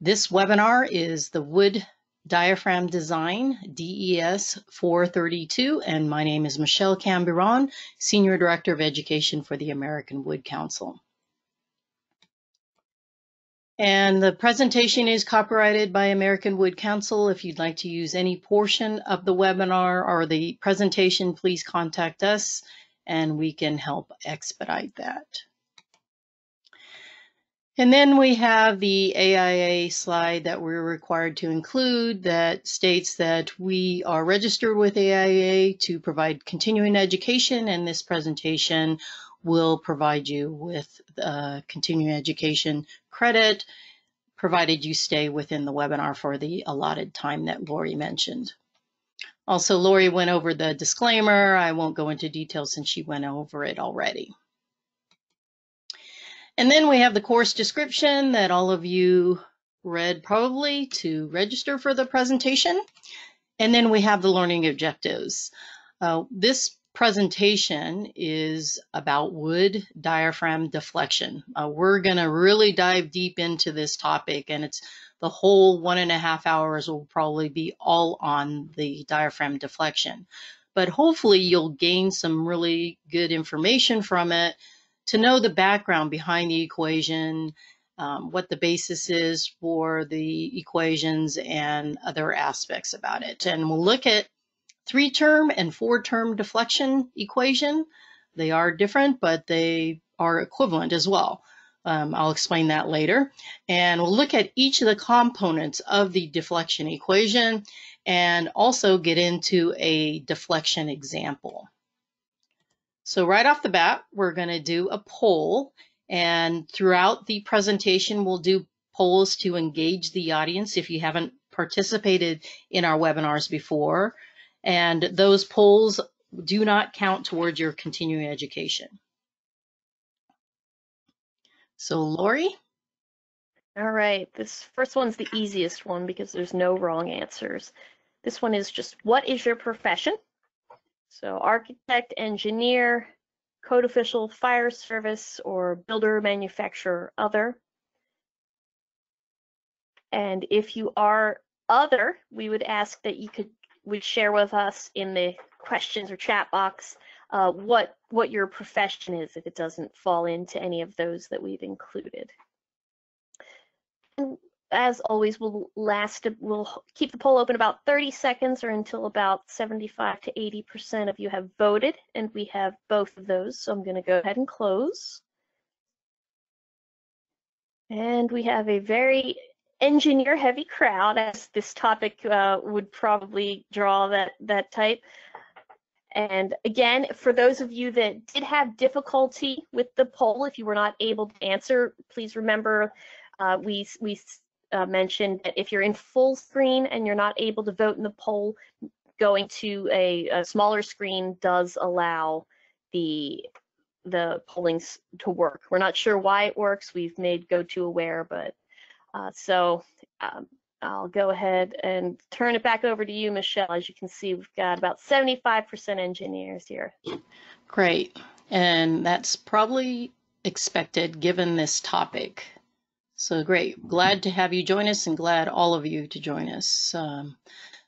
This webinar is the Wood Diaphragm Design, DES432, and my name is Michelle Camburon, Senior Director of Education for the American Wood Council. And the presentation is copyrighted by American Wood Council. If you'd like to use any portion of the webinar or the presentation, please contact us and we can help expedite that. And then we have the AIA slide that we're required to include that states that we are registered with AIA to provide continuing education, and this presentation will provide you with continuing education credit, provided you stay within the webinar for the allotted time that Lori mentioned. Also, Lori went over the disclaimer. I won't go into detail since she went over it already. And then we have the course description that all of you read probably to register for the presentation. And then we have the learning objectives. This presentation is about wood diaphragm deflection. We're going to really dive deep into this topic, and it's the whole 1.5 hours will probably be all on the diaphragm deflection. But hopefully you'll gain some really good information from it to know the background behind the equation, what the basis is for the equations and other aspects about it. And we'll look at 3-term and 4-term deflection equation. They are different, but they are equivalent as well. I'll explain that later. And we'll look at each of the components of the deflection equation and also get into a deflection example. So right off the bat, we're going to do a poll, and throughout the presentation, we'll do polls to engage the audience if you haven't participated in our webinars before. And those polls do not count towards your continuing education. So Lori? All right, this first one's the easiest one because there's no wrong answers. This one is just, what is your profession? So architect, engineer, code official, fire service, or builder, manufacturer, other. And if you are other, we would ask that you would share with us in the questions or chat box what your profession is if it doesn't fall into any of those that we've included. And as always, we'll keep the poll open about 30 seconds or until about 75 to 80% of you have voted, and we have both of those, so I'm going to go ahead and close. And we have a very engineer-heavy crowd, as this topic would probably draw that type. And again, for those of you that did have difficulty with the poll, if you were not able to answer, please remember we mentioned that if you're in full screen and you're not able to vote in the poll, going to a smaller screen does allow the polling to work. We're not sure why it works. We've made GoTo aware, but I'll go ahead and turn it back over to you, Michelle. As you can see, we've got about 75% engineers here. Great, and that's probably expected given this topic. So great, glad to have you join us, and glad all of you to join us.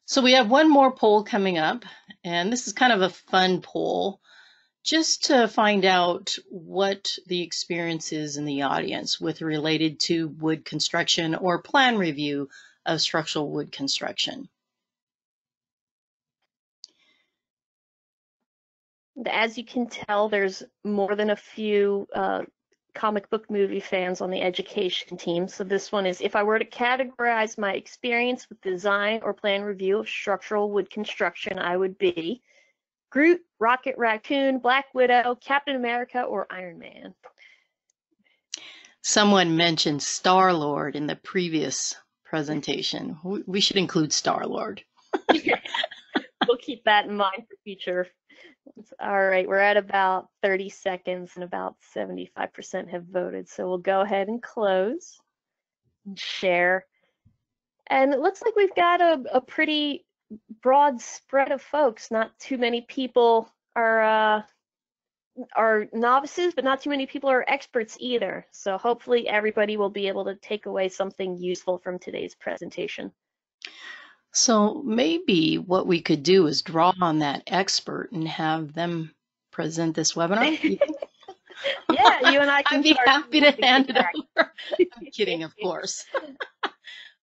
So we have one more poll coming up, and this is kind of a fun poll, just to find out what the experience is in the audience with related to wood construction or plan review of structural wood construction. As you can tell, there's more than a few comic book movie fans on the education team. So this one is, if I were to categorize my experience with design or plan review of structural wood construction, I would be Groot, Rocket Raccoon, Black Widow, Captain America, or Iron Man. Someone mentioned Star-Lord in the previous presentation. We should include Star-Lord. We'll keep that in mind for future. All right, we're at about 30 seconds and about 75% have voted. So we'll go ahead and close and share. And it looks like we've got a pretty broad spread of folks. Not too many people are are novices, but not too many people are experts either. So hopefully everybody will be able to take away something useful from today's presentation. So maybe what we could do is draw on that expert and have them present this webinar. Yeah, you and I can I'd be happy to hand it over. I'm kidding, of course.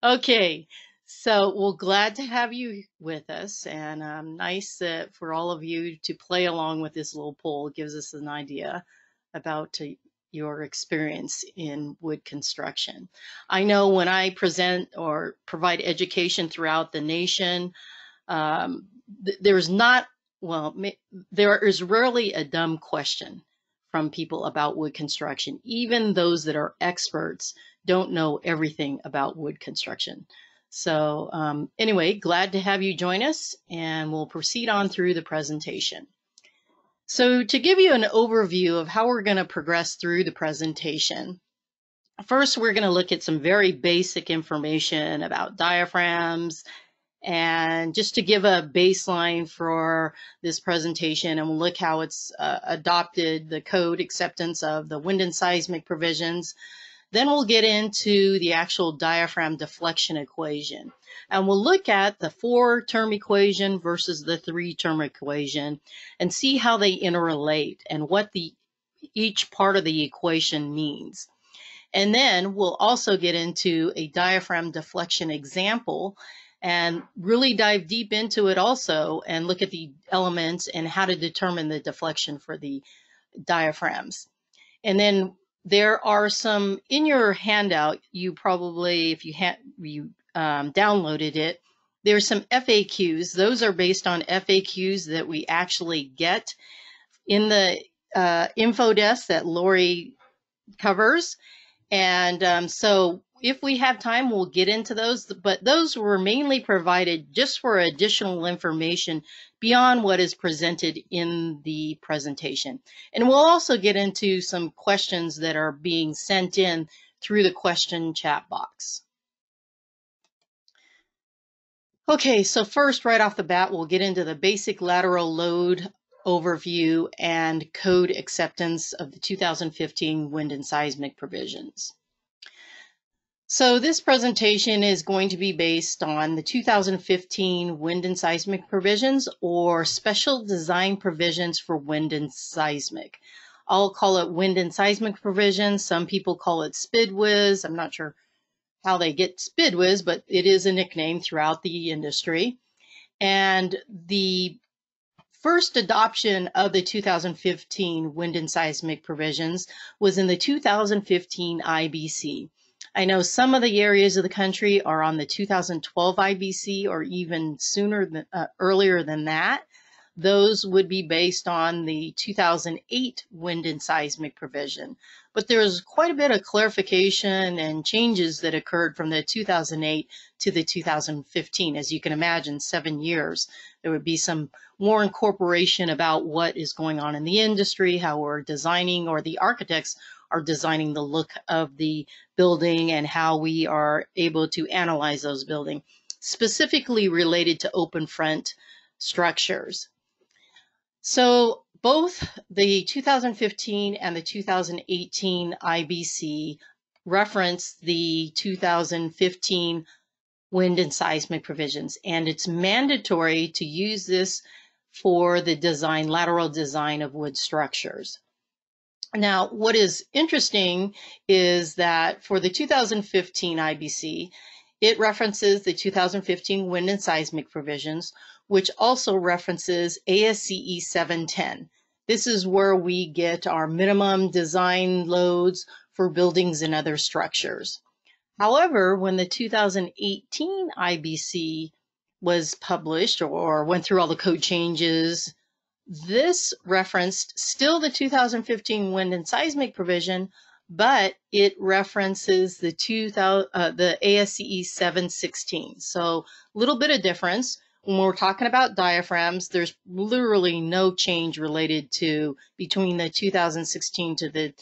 Okay, so we're glad to have you with us, and nice for all of you to play along with this little poll. It gives us an idea about your experience in wood construction. I know when I present or provide education throughout the nation, there is rarely a dumb question from people about wood construction. Even those that are experts don't know everything about wood construction. So anyway, glad to have you join us, and we'll proceed on through the presentation. So to give you an overview of how we're going to progress through the presentation, first we're going to look at some very basic information about diaphragms, and just to give a baseline for this presentation, and we'll look how it's adopted the code acceptance of the wind and seismic provisions. Then we'll get into the actual diaphragm deflection equation, and we'll look at the 4-term equation versus the 3-term equation and see how they interrelate and what each part of the equation means. And then we'll also get into a diaphragm deflection example and really dive deep into it also and look at the elements and how to determine the deflection for the diaphragms. And then there are some in your handout. You probably, if you downloaded it, there's some FAQs. Those are based on FAQs that we actually get in the info desk that Lori covers. And so if we have time, we'll get into those. But those were mainly provided just for additional information beyond what is presented in the presentation. And we'll also get into some questions that are being sent in through the question chat box. Okay, so first, right off the bat, we'll get into the basic lateral load overview and code acceptance of the 2015 wind and seismic provisions. So this presentation is going to be based on the 2015 wind and seismic provisions, or special design provisions for wind and seismic. I'll call it wind and seismic provisions. Some people call it SPIDWIS. I'm not sure how they get SPIDWIS, but it is a nickname throughout the industry. And the first adoption of the 2015 wind and seismic provisions was in the 2015 IBC. I know some of the areas of the country are on the 2012 IBC or even sooner than, earlier than that. Those would be based on the 2008 wind and seismic provision. But there was quite a bit of clarification and changes that occurred from the 2008 to the 2015. As you can imagine, 7 years, there would be some more incorporation about what is going on in the industry, how we're designing, or the architects are designing the look of the building and how we are able to analyze those buildings, specifically related to open front structures. So both the 2015 and the 2018 IBC reference the 2015 wind and seismic provisions, and it's mandatory to use this for the design, lateral design of wood structures. Now, what is interesting is that for the 2015 IBC, it references the 2015 wind and seismic provisions, which also references ASCE 7-10. This is where we get our minimum design loads for buildings and other structures. However, when the 2018 IBC was published or went through all the code changes, this referenced still the 2015 wind and seismic provision, but it references the the ASCE 7-16. So a little bit of difference. When we're talking about diaphragms, there's literally no change related to between the 2016 to the,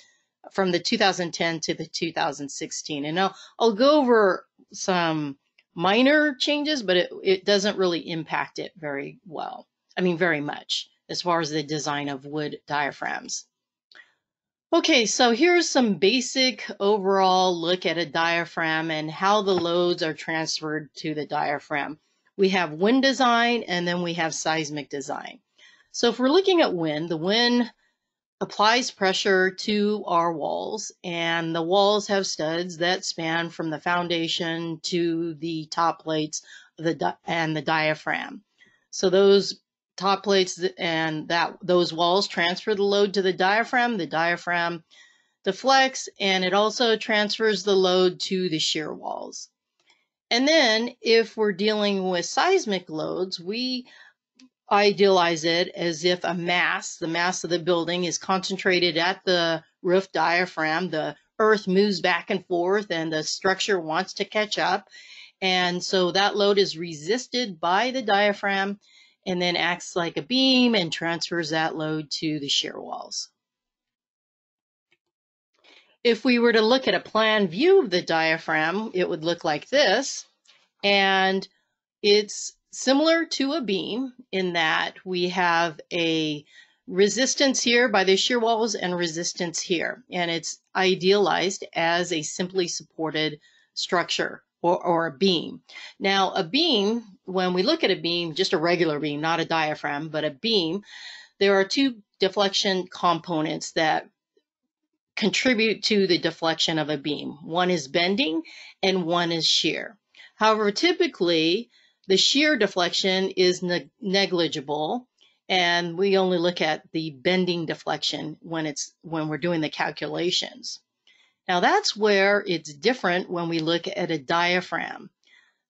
from the 2010 to the 2016. And I'll go over some minor changes, but it doesn't really impact it very much. as far as the design of wood diaphragms. Okay, so here's some basic overall look at a diaphragm and how the loads are transferred to the diaphragm. We have wind design and then we have seismic design. So if we're looking at wind, the wind applies pressure to our walls, and the walls have studs that span from the foundation to the top plates and the diaphragm. So those top plates and those walls transfer the load to the diaphragm deflects, and it also transfers the load to the shear walls. And then if we're dealing with seismic loads, we idealize it as if a mass, the mass of the building, is concentrated at the roof diaphragm. The earth moves back and forth and the structure wants to catch up. And so that load is resisted by the diaphragm and then acts like a beam and transfers that load to the shear walls. If we were to look at a plan view of the diaphragm, it would look like this. And it's similar to a beam in that we have a resistance here by the shear walls and resistance here. And it's idealized as a simply supported structure or a beam. Now a beam, when we look at a beam, just a regular beam, not a diaphragm, but a beam, there are two deflection components that contribute to the deflection of a beam. One is bending and one is shear. However, typically the shear deflection is negligible, and we only look at the bending deflection when we're doing the calculations. Now that's where it's different when we look at a diaphragm.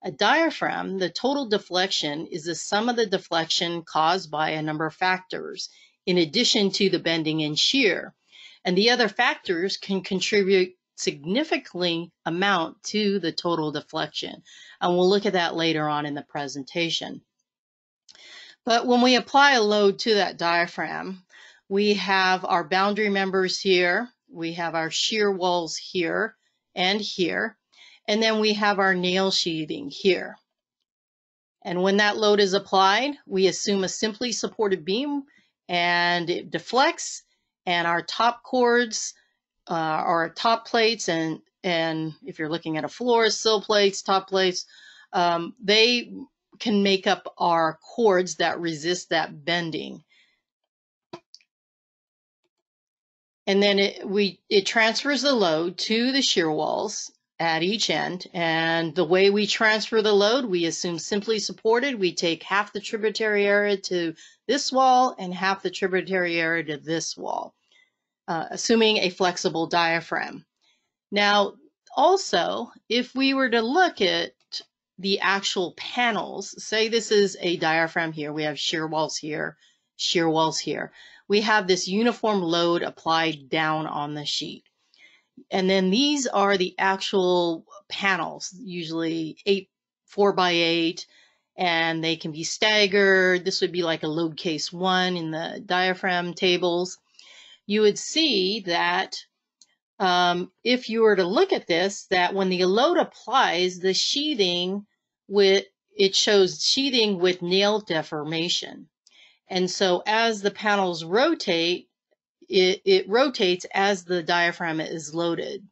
A diaphragm, the total deflection is the sum of the deflection caused by a number of factors, in addition to the bending and shear. And the other factors can contribute significantly amount to the total deflection. And we'll look at that later on in the presentation. But when we apply a load to that diaphragm, we have our boundary members here, we have our shear walls here and here, and then we have our nail sheathing here. And when that load is applied, we assume a simply supported beam and it deflects, and our top cords are top plates, and if you're looking at a floor, sill plates, top plates, they can make up our cords that resist that bending. And then it transfers the load to the shear walls at each end. And the way we transfer the load, we assume simply supported. We take half the tributary area to this wall and half the tributary area to this wall, assuming a flexible diaphragm. Now, also, if we were to look at the actual panels, say this is a diaphragm here, we have shear walls here, shear walls here. We have this uniform load applied down on the sheet. And then these are the actual panels, usually 4x8, and they can be staggered. This would be like a load case 1 in the diaphragm tables. You would see that if you were to look at this, that when the load applies, the sheathing, it shows sheathing with nail deformation. And so as the panels rotate, it rotates as the diaphragm is loaded.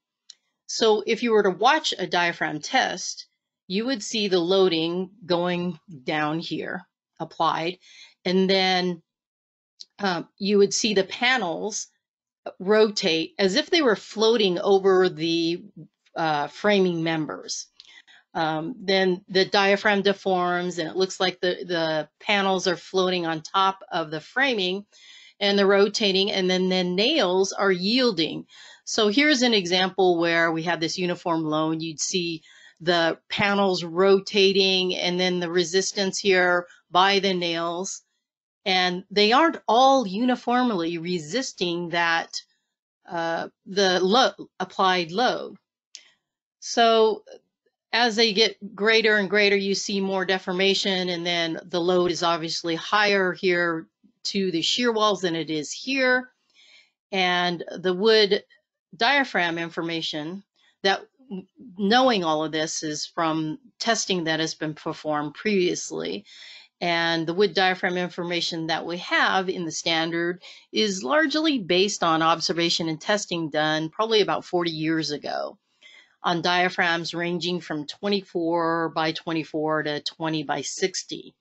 So if you were to watch a diaphragm test, you would see the loading going down here, applied, and then you would see the panels rotate as if they were floating over the framing members. Then the diaphragm deforms and it looks like the panels are floating on top of the framing and they're rotating, and then the nails are yielding. So here's an example where we have this uniform load. You'd see the panels rotating and then the resistance here by the nails, and they aren't all uniformly resisting that applied load. So as they get greater and greater, you see more deformation, and then the load is obviously higher here to the shear walls than it is here. And the wood diaphragm information, that knowing all of this is from testing that has been performed previously. And the wood diaphragm information that we have in the standard is largely based on observation and testing done probably about 40 years ago on diaphragms ranging from 24 by 24 to 20 by 60.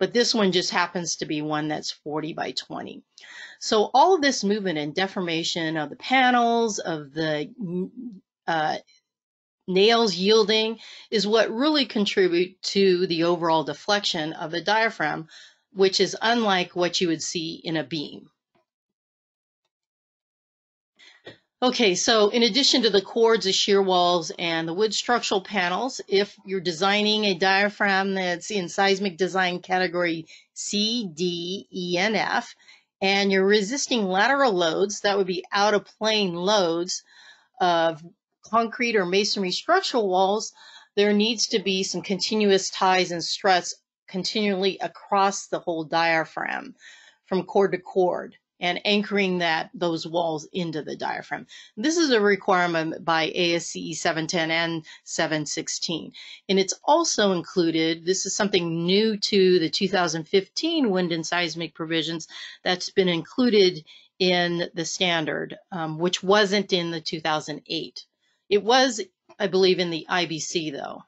But this one just happens to be one that's 40 by 20. So all of this movement and deformation of the panels, of the nails yielding is what really contribute to the overall deflection of the diaphragm, which is unlike what you would see in a beam. Okay, so in addition to the cords, the shear walls, and the wood structural panels, if you're designing a diaphragm that's in seismic design category C, D, E, and F, and you're resisting lateral loads, that would be out-of-plane loads of concrete or masonry structural walls, there needs to be some continuous ties and struts continually across the whole diaphragm from cord to cord and anchoring those walls into the diaphragm. This is a requirement by ASCE 7-10 and 7-16. And it's also included, this is something new to the 2015 wind and seismic provisions that's been included in the standard, which wasn't in the 2008. It was, I believe, in the IBC, though.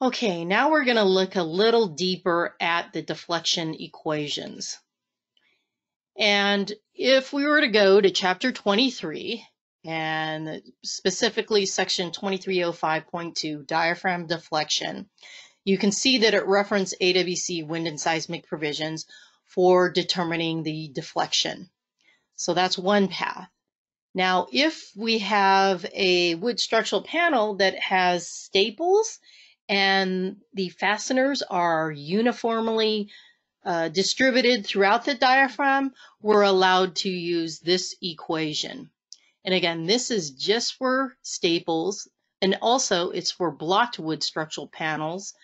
Okay, now we're going to look a little deeper at the deflection equations. And if we were to go to Chapter 23, and specifically Section 2305.2, Diaphragm Deflection, you can see that it referenced AWC wind and seismic provisions for determining the deflection. So that's one path. Now, if we have a wood structural panel that has staples and the fasteners are uniformly distributed throughout the diaphragm, we're allowed to use this equation. And again, this is just for staples, and also it's for blocked wood structural panels,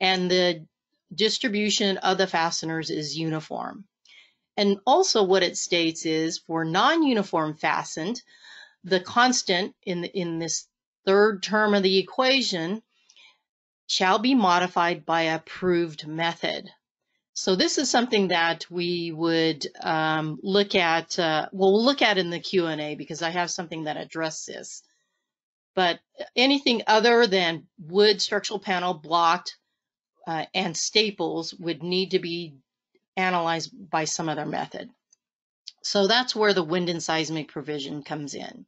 and the distribution of the fasteners is uniform. And also what it states is for non-uniform fastened, the constant in this third term of the equation shall be modified by approved method. So this is something that we would look at, we'll look at in the Q&A because I have something that addresses this. But anything other than wood structural panel blocked and staples would need to be analyzed by some other method. So that's where the wind and seismic provision comes in.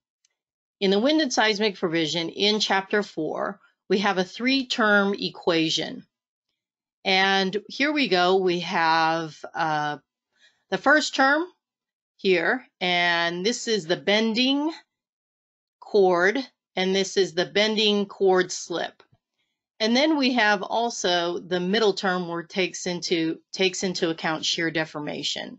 In the wind and seismic provision in Chapter 4, we have a three-term equation. And here we go, we have the first term here, and this is the bending cord, and this is the bending cord slip. And then we have also the middle term where it takes into account shear deformation.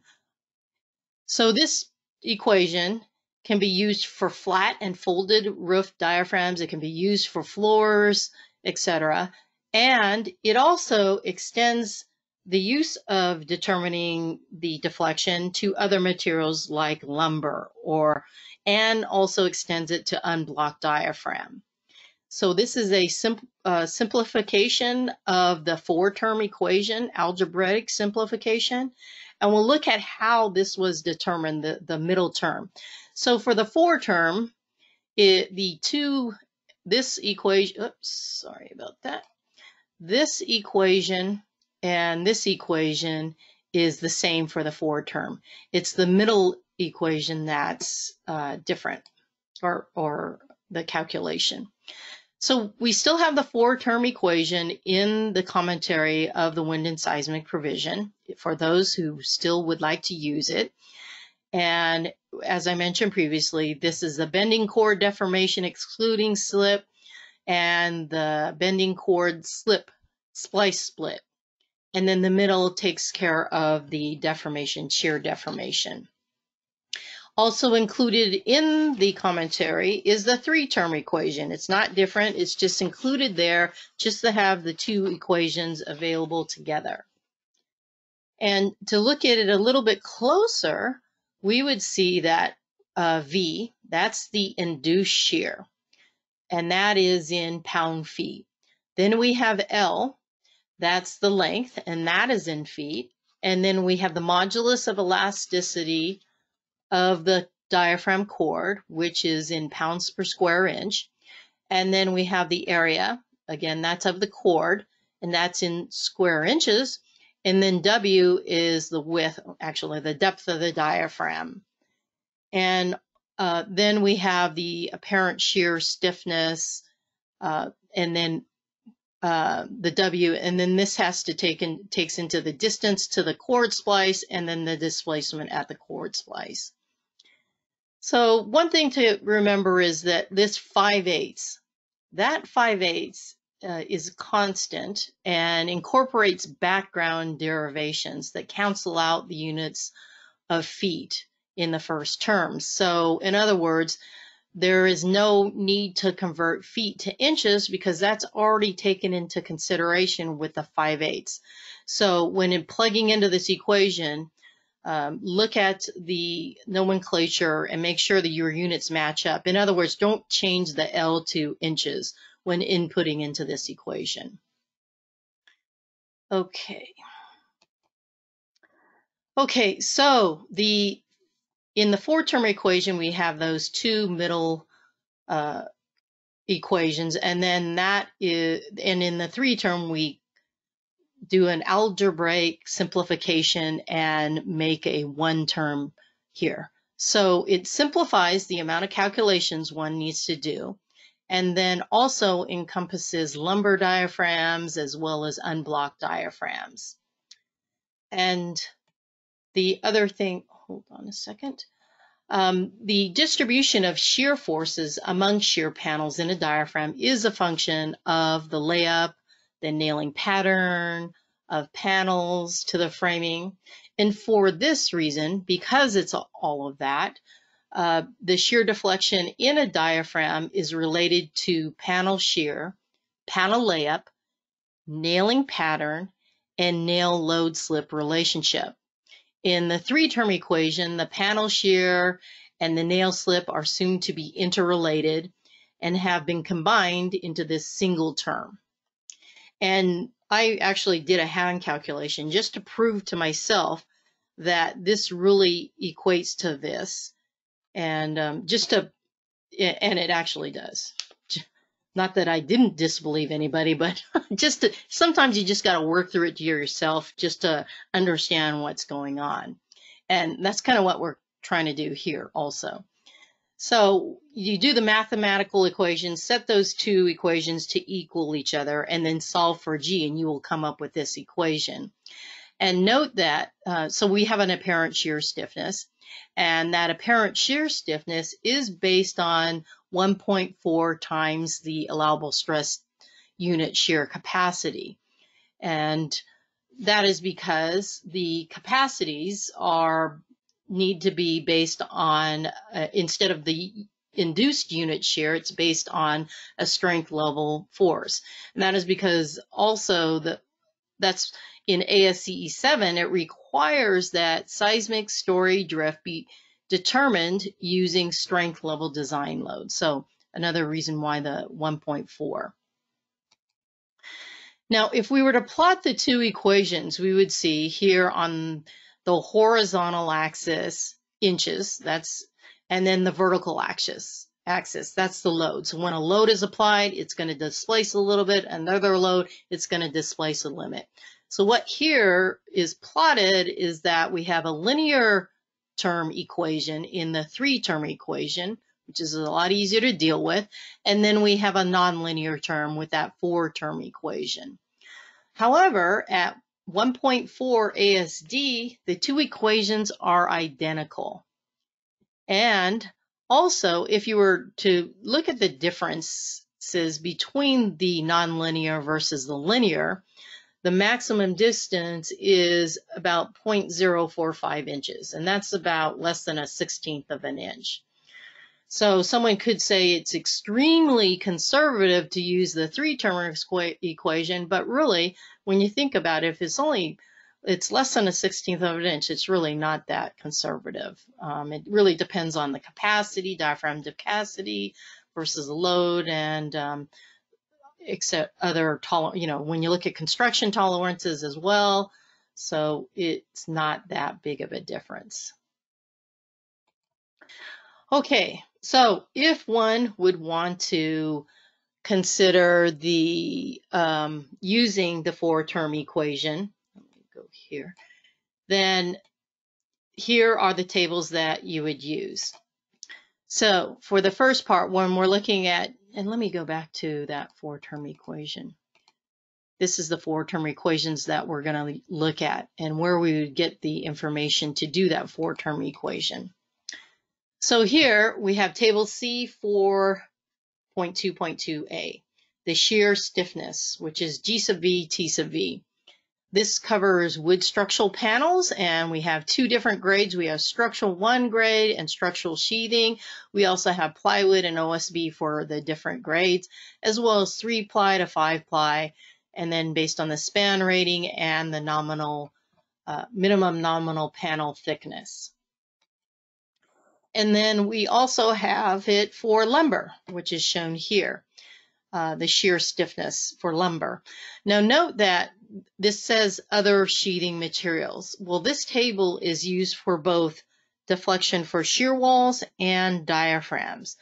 So this equation can be used for flat and folded roof diaphragms. It can be used for floors, etc. And it also extends the use of determining the deflection to other materials like lumber, and also extends it to unblocked diaphragm. So this is a simplification of the four-term equation, algebraic simplification, and we'll look at how this was determined, the middle term. So for the four-term, this equation, oops, sorry about that. This equation and this equation is the same for the four-term. It's the middle equation that's different, or the calculation. So we still have the four-term equation in the commentary of the wind and seismic provision for those who still would like to use it. And as I mentioned previously, this is the bending cord deformation excluding slip and the bending cord splice split. And then the middle takes care of the deformation, shear deformation. Also included in the commentary is the three-term equation. It's not different, it's just included there just to have the two equations available together. And to look at it a little bit closer, we would see that V, that's the induced shear, and that is in pound-feet. Then we have L, That's the length, and that is in feet. And then we have the modulus of elasticity of the diaphragm cord, which is in pounds per square inch. And then we have the area, again, that's of the cord, and that's in square inches. And then W is the width, actually the depth of the diaphragm. And then we have the apparent shear stiffness, and then the W, and then this has to takes into the distance to the cord splice and then the displacement at the cord splice. So one thing to remember is that this 5/8, that 5/8 is constant and incorporates background derivations that cancel out the units of feet in the first term. So in other words, there is no need to convert feet to inches because that's already taken into consideration with the 5/8. So when plugging into this equation, look at the nomenclature and make sure that your units match up. In other words, don't change the L to inches when inputting into this equation. Okay, so in the four-term equation, we have those two middle equations, and then in the three-term, we do an algebraic simplification and make a one-term here. So it simplifies the amount of calculations one needs to do, and then also encompasses lumbar diaphragms as well as unblocked diaphragms. And the other thing, hold on a second. The distribution of shear forces among shear panels in a diaphragm is a function of the layup, the nailing pattern of panels to the framing. And for this reason, because it's all of that, the shear deflection in a diaphragm is related to panel shear, panel layup, nailing pattern, and nail load slip relationship. In the three-term equation, the panel shear and the nail slip are soon to be interrelated and have been combined into this single term. And I actually did a hand calculation just to prove to myself that this really equates to this, and and it actually does. Not that I didn't disbelieve anybody, but sometimes you just got to work through it yourself just to understand what's going on. And that's kind of what we're trying to do here also. So you do the mathematical equations, set those two equations to equal each other, and then solve for G, and you will come up with this equation. And note that, so we have an apparent shear stiffness, and that apparent shear stiffness is based on 1.4 times the allowable stress unit shear capacity. And that is because the capacities need to be based on, instead of the induced unit shear, it's based on a strength level force. And that is because also that's in ASCE 7, it requires that seismic story drift be determined using strength level design load. So another reason why the 1.4. Now, if we were to plot the two equations, we would see here on the horizontal axis inches, and then the vertical axis, that's the load. So when a load is applied, it's going to displace a little bit, another load, it's going to displace a limit. So what here is plotted is that we have a linear term equation in the three-term equation, which is a lot easier to deal with, and then we have a nonlinear term with that four-term equation. However, at 1.4 ASD, the two equations are identical. And also, if you were to look at the differences between the nonlinear versus the linear, the maximum distance is about 0.045 inches, and that's about less than a 16th of an inch. So someone could say it's extremely conservative to use the three-term equation, but really, when you think about it, if it's less than a 16th of an inch, it's really not that conservative. It really depends on the capacity, diaphragm capacity versus the load, and except other when you look at construction tolerances as well. So it's not that big of a difference. Okay, so if one would want to consider the using the four-term equation, let me go here, then here are the tables that you would use. So for the first part, when we're looking at, and let me go back to that four-term equation. This is the four-term equations that we're going to look at and where we would get the information to do that four-term equation. So here we have table C 4.2.2a, the shear stiffness, which is G sub V, T sub V. This covers wood structural panels, and we have two different grades. We have structural one grade and structural sheathing. We also have plywood and OSB for the different grades, as well as 3-ply to 5-ply, and then based on the span rating and the nominal minimum nominal panel thickness. And then we also have it for lumber, which is shown here, the shear stiffness for lumber. Now note that this says other sheathing materials. Well, this table is used for both deflection for shear walls and diaphragms,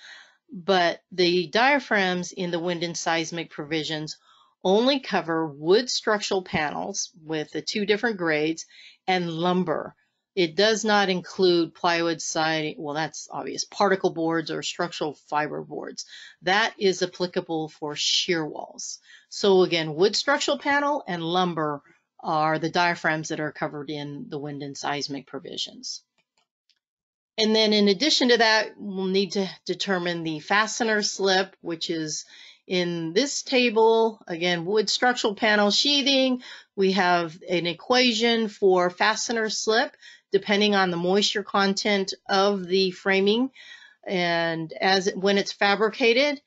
but the diaphragms in the wind and seismic provisions only cover wood structural panels with the two different grades and lumber. It does not include plywood siding, well, that's obvious, particle boards or structural fiber boards. That is applicable for shear walls. So again, wood structural panel and lumber are the diaphragms that are covered in the wind and seismic provisions. And then in addition to that, we'll need to determine the fastener slip, which is in this table, again, wood structural panel sheathing. We have an equation for fastener slip, depending on the moisture content of the framing and when it's fabricated.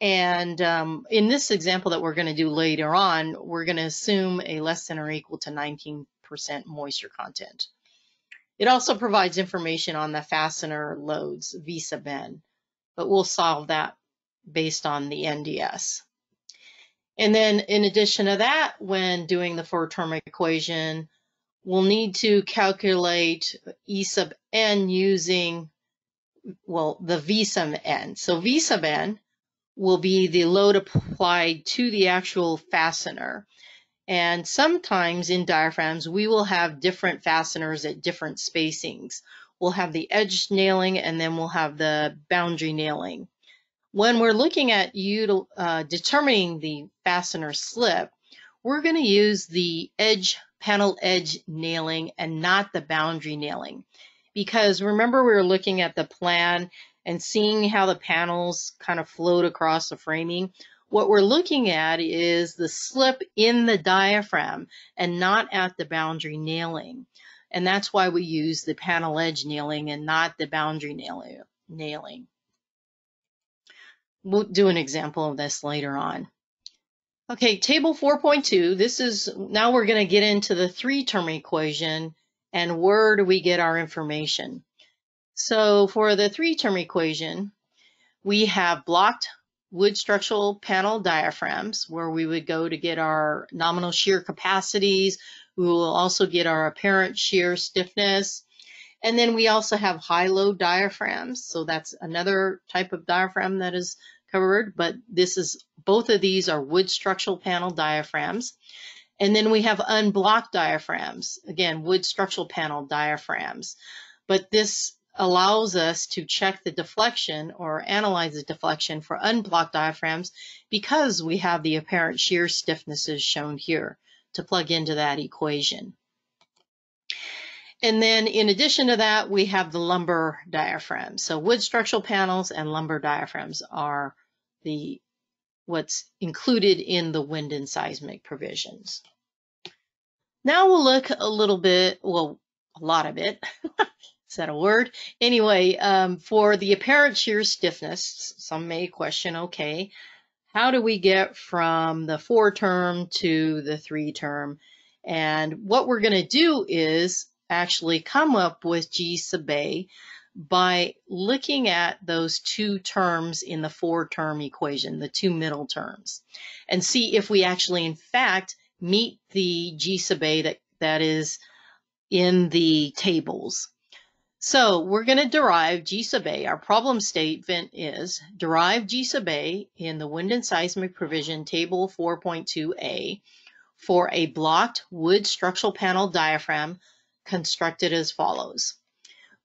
And in this example that we're going to do later on, we're going to assume a less than or equal to 19% moisture content. It also provides information on the fastener loads, V sub N, but we'll solve that based on the NDS. And then in addition to that, when doing the four-term equation, we'll need to calculate E sub N using, well, the V sub N. So V sub N will be the load applied to the actual fastener. And sometimes in diaphragms, we will have different fasteners at different spacings. We'll have the edge nailing, and then we'll have the boundary nailing. When we're looking at determining the fastener slip, we're going to use the panel edge nailing and not the boundary nailing, because remember we were looking at the plan and seeing how the panels kind of flowed across the framing. What we're looking at is the slip in the diaphragm and not at the boundary nailing, and that's why we use the panel edge nailing and not the boundary nailing. We'll do an example of this later on. Okay, table 4.2, now we're going to get into the three-term equation and where do we get our information. So for the three-term equation, we have blocked wood structural panel diaphragms where we would go to get our nominal shear capacities. We will also get our apparent shear stiffness. And then we also have high-low diaphragms. So that's another type of diaphragm that is covered, but both of these are wood structural panel diaphragms. And then we have unblocked diaphragms, again, wood structural panel diaphragms. But this allows us to check the deflection or analyze the deflection for unblocked diaphragms because we have the apparent shear stiffnesses shown here to plug into that equation. And then in addition to that, we have the lumber diaphragms. So wood structural panels and lumber diaphragms are what's included in the wind and seismic provisions. Now we'll look a little bit, well, a lot of it, is that a word? Anyway, for the apparent shear stiffness, some may question, okay, how do we get from the four-term to the three-term? And what we're gonna do is actually come up with G sub A by looking at those two terms in the four-term equation, the two middle terms, and see if we actually, in fact, meet the G sub A that is in the tables. So we're going to derive G sub A. Our problem statement is derive G sub A in the wind and seismic provision table 4.2a for a blocked wood structural panel diaphragm constructed as follows.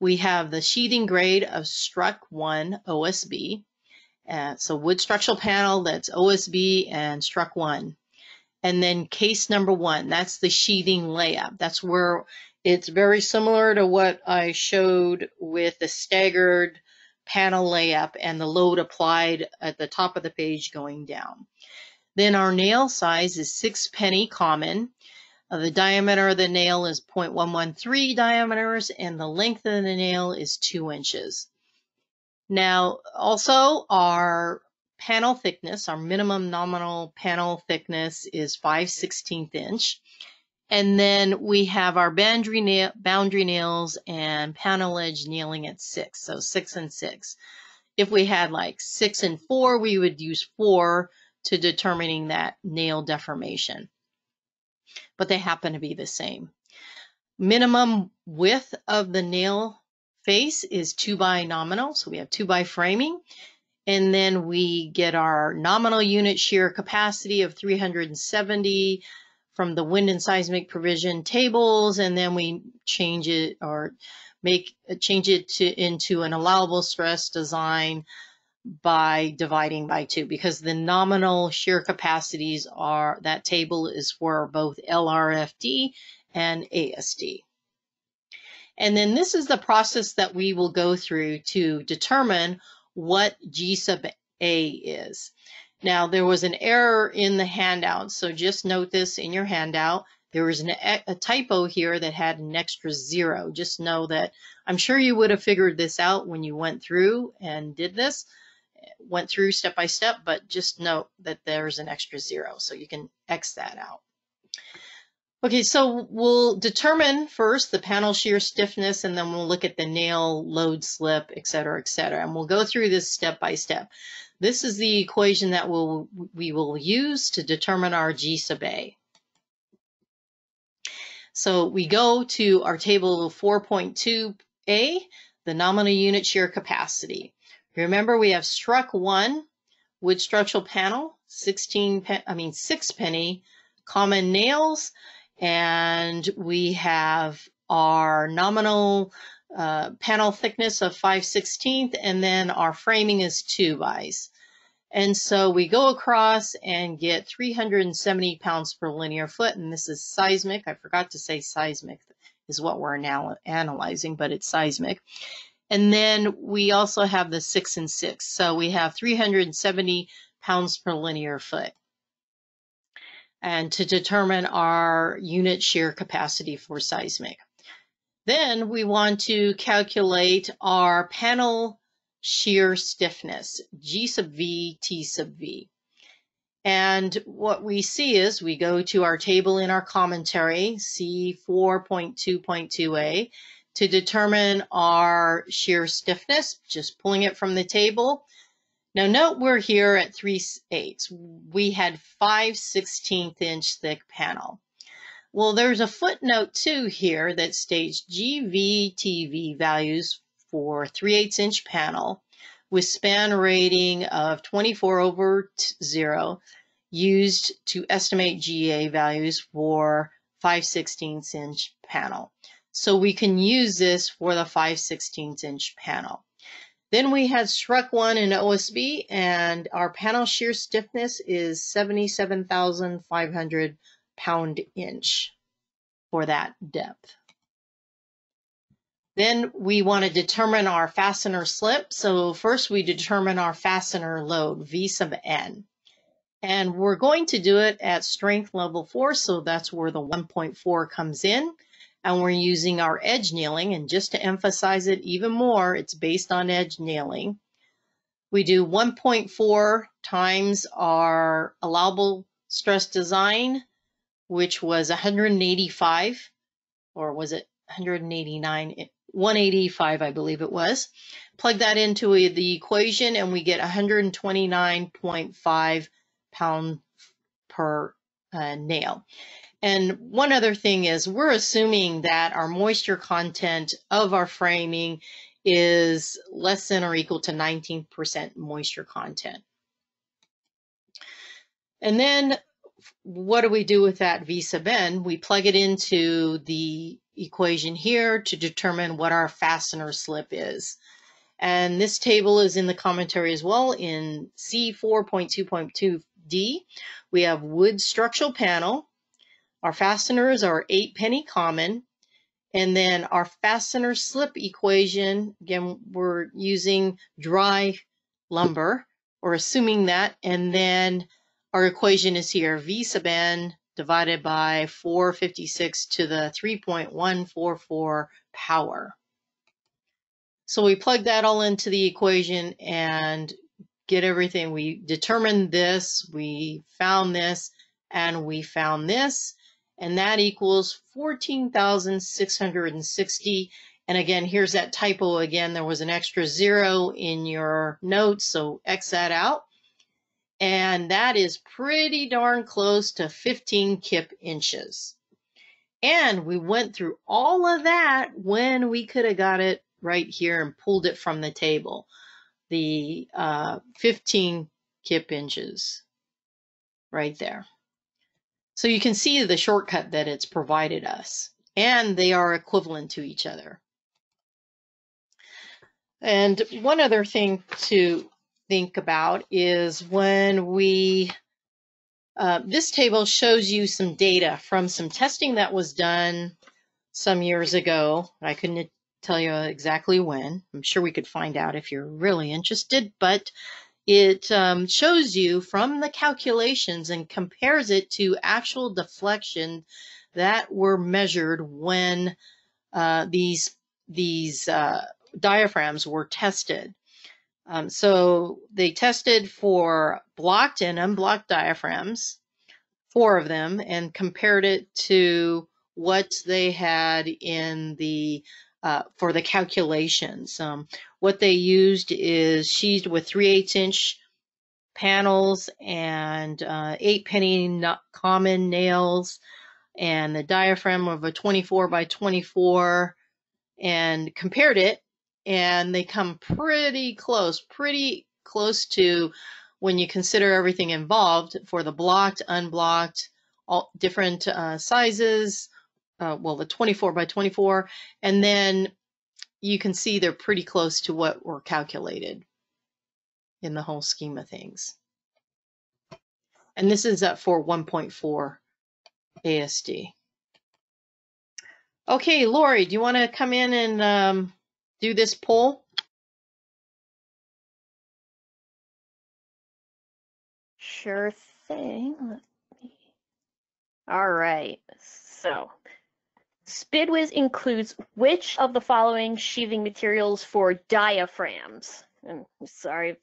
We have the sheathing grade of Struc 1 OSB. So wood structural panel, that's OSB and Struc 1. And then case number 1, that's the sheathing layup. That's where it's very similar to what I showed with the staggered panel layup and the load applied at the top of the page going down. Then our nail size is 6 penny common. The diameter of the nail is 0.113 diameters, and the length of the nail is 2 inches. Now, also our panel thickness, our minimum nominal panel thickness is 5/16 inch. And then we have our boundary nails and panel edge nailing at 6, so 6 and 6. If we had like 6 and 4, we would use 4 to determining that nail deformation. But they happen to be the same. Minimum width of the nail face is 2 by nominal, so we have 2 by framing. And then we get our nominal unit shear capacity of 370 from the wind and seismic provision tables, and then we change it or change it into an allowable stress design by dividing by 2, because the nominal shear capacities are, that table is for both LRFD and ASD. And then this is the process that we will go through to determine what G sub A is. Now, there was an error in the handout, so just note this in your handout. There was a typo here that had an extra 0. Just know that I'm sure you would have figured this out when you went through and did this, went through step by step, but just note that there's an extra 0, so you can X that out. Okay, so we'll determine first the panel shear stiffness, and then we'll look at the nail load slip, et cetera, and we'll go through this step by step. This is the equation that we will use to determine our G sub A. So we go to our table 4.2a, the nominal unit shear capacity. Remember, we have Struc 1 wood structural panel, 6 penny common nails, and we have our nominal panel thickness of 5/16, and then our framing is 2 bys. And so we go across and get 370 pounds per linear foot, and this is seismic. I forgot to say seismic is what we're now analyzing, but it's seismic. And then we also have the 6 and 6. So we have 370 pounds per linear foot. And to determine our unit shear capacity for seismic. Then we want to calculate our panel shear stiffness, G sub V, T sub V. And what we see is we go to our table in our commentary, C 4.2.2a, to determine our shear stiffness, just pulling it from the table. Now note we're here at 3/8. We had 5/16 inch thick panel. Well, there's a footnote too here that states GVTV values for 3/8 inch panel with span rating of 24/0 used to estimate GA values for 5/16 inch panel. So we can use this for the 5/16 inch panel. Then we had Struc 1 in OSB, and our panel shear stiffness is 77,500 pound-inch for that depth. Then we want to determine our fastener slip. So first we determine our fastener load, V sub N. And we're going to do it at strength level 4, so that's where the 1.4 comes in. And we're using our edge nailing, and just to emphasize it even more, it's based on edge nailing. We do 1.4 times our allowable stress design, which was 185, or was it 189 185, I believe it was. Plug that into the equation and we get 129.5 pound per nail. And one other thing is we're assuming that our moisture content of our framing is less than or equal to 19% moisture content. And then what do we do with that V sub n? We plug it into the equation here to determine what our fastener slip is. And this table is in the commentary as well. In C4.2.2D, we have wood structural panel. Our fasteners are 8 penny common. And then our fastener slip equation, again, we're using dry lumber or assuming that. And then our equation is here, V sub n divided by 456 to the 3.144 power. So we plug that all into the equation and get everything. We determined this, we found this, and we found this, and that equals 14,660. And again, here's that typo again. There was an extra zero in your notes, so X that out. And that is pretty darn close to 15 kip inches. And we went through all of that when we could have got it right here and pulled it from the table, the 15 kip inches right there. So you can see the shortcut that it's provided us, and they are equivalent to each other. And one other thing to think about is when we, this table shows you some data from some testing that was done some years ago. I couldn't tell you exactly when. I'm sure we could find out if you're really interested, but it shows you from the calculations and compares it to actual deflection that were measured when these diaphragms were tested. So they tested for blocked and unblocked diaphragms, 4 of them, and compared it to what they had in the for the calculations. What they used is sheathed with 3/8-inch panels and 8 penny not common nails, and the diaphragm of a 24 by 24, and compared it. And they come pretty close to, when you consider everything involved for the blocked, unblocked, all different sizes, well, the 24 by 24, and then you can see they're pretty close to what were calculated in the whole scheme of things. And this is up for 1.4 ASD. Okay, Lori, do you want to come in and do this poll? Sure thing. Let me... All right. So, SPIDWIS includes which of the following sheathing materials for diaphragms? I'm sorry,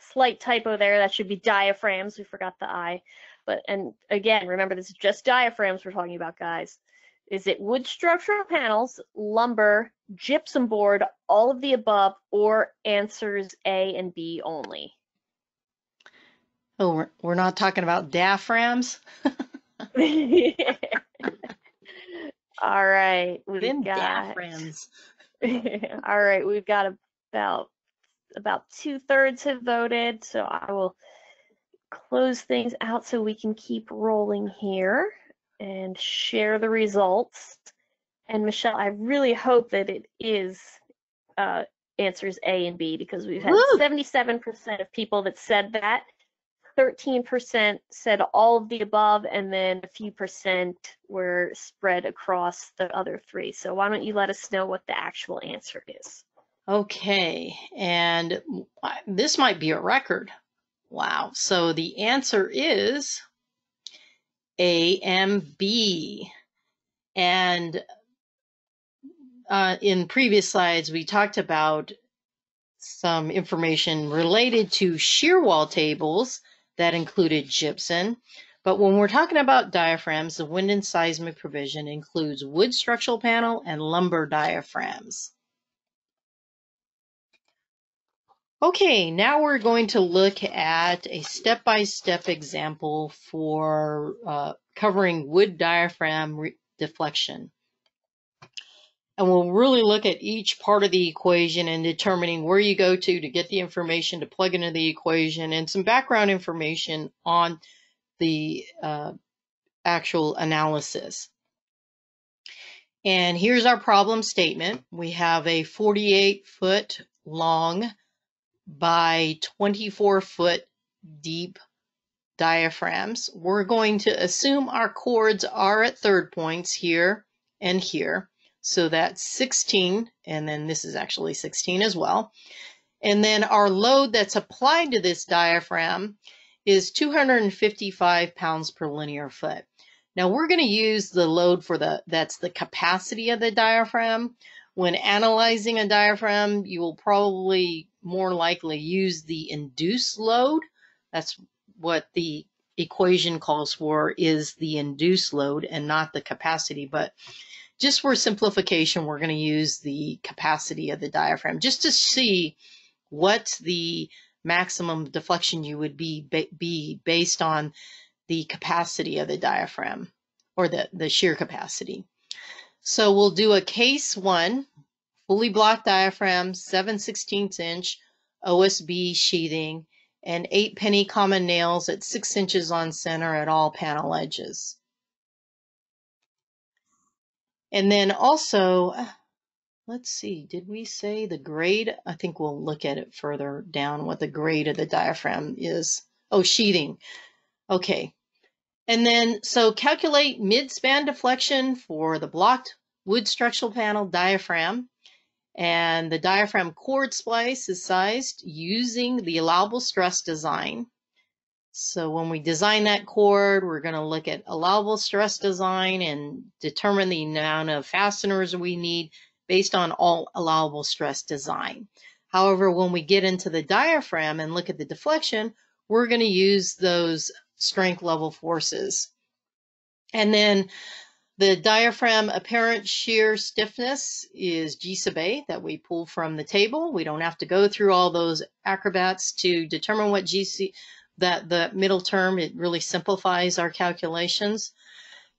slight typo there. That should be diaphragms. We forgot the I. But, and again, remember, this is just diaphragms we're talking about, guys. Is it wood structural panels, lumber, gypsum board, all of the above, or answers A and B only? Oh, we're not talking about diaphragms. Yeah. All right, we've got diaphragms. All right, we've got about 2/3 have voted, so I will close things out so we can keep rolling here and share the results. And Michelle, I really hope that it is answers A and B, because we've had 77% of people that said that, 13% said all of the above, and then a few percent were spread across the other 3. So why don't you let us know what the actual answer is? Okay, and this might be a record. Wow, so the answer is A and B. And in previous slides, we talked about some information related to shear wall tables that included gypsum. But when we're talking about diaphragms, the wind and seismic provision includes wood structural panel and lumber diaphragms. Okay, now we're going to look at a step-by-step example for covering wood diaphragm deflection. And we'll really look at each part of the equation and determining where you go to get the information to plug into the equation and some background information on the actual analysis. And here's our problem statement. We have a 48-foot long by 24-foot deep diaphragms. We're going to assume our chords are at third points here and here. So that's 16, and then this is actually 16 as well. And then our load that's applied to this diaphragm is 255 pounds per linear foot. Now we're going to use the load for that's the capacity of the diaphragm. When analyzing a diaphragm, you will probably more likely use the induced load. That's what the equation calls for, is the induced load and not the capacity. But just for simplification, we're going to use the capacity of the diaphragm just to see what the maximum deflection you would be based on the capacity of the diaphragm or the shear capacity. So we'll do a case one, fully blocked diaphragm, 7/16 inch OSB sheathing, and 8 penny common nails at 6 inches on center at all panel edges. And then also, let's see, did we say the grade? I think we'll look at it further down, what the grade of the diaphragm is. Oh, sheathing. Okay. And then, so calculate mid-span deflection for the blocked wood structural panel diaphragm. And the diaphragm chord splice is sized using the allowable stress design. So when we design that chord, we're going to look at allowable stress design and determine the amount of fasteners we need based on all allowable stress design. However, when we get into the diaphragm and look at the deflection, we're going to use those strength level forces. And then the diaphragm apparent shear stiffness is G sub A that we pull from the table. We don't have to go through all those acrobats to determine what the middle term, it really simplifies our calculations.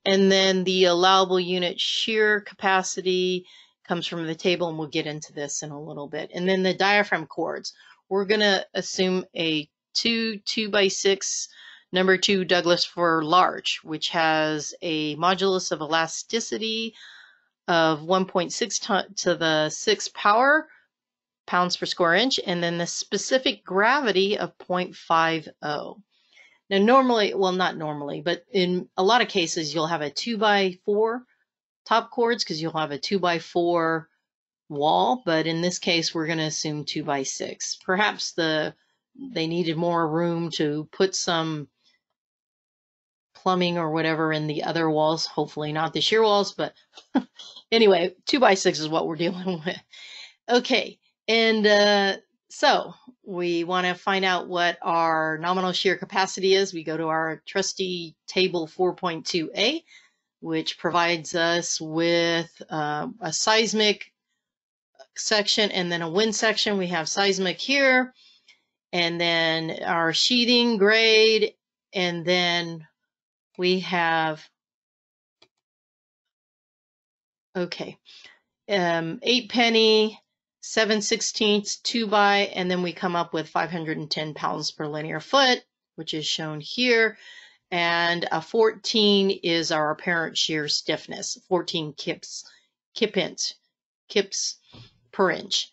And then the allowable unit shear capacity comes from the table, and we'll get into this in a little bit. And then the diaphragm chords. We're going to assume a 2 2x6 number 2 Douglas fir larch, which has a modulus of elasticity of 1.6 to the 6th power pounds per square inch, and then the specific gravity of 0.50. Now normally, well not normally, but in a lot of cases you'll have a 2x4 top chords because you'll have a 2x4 wall, but in this case we're going to assume 2x6. Perhaps they needed more room to put some plumbing or whatever in the other walls, hopefully not the shear walls, but anyway, 2x6 is what we're dealing with. Okay. And so we want to find out what our nominal shear capacity is. We go to our trusty table 4.2a, which provides us with a seismic section and then a wind section. We have seismic here, and then our sheathing grade, and then we have, okay, 8 penny, 7/16, 2 by, and then we come up with 510 pounds per linear foot, which is shown here. And a 14 is our apparent shear stiffness, 14 kips per inch.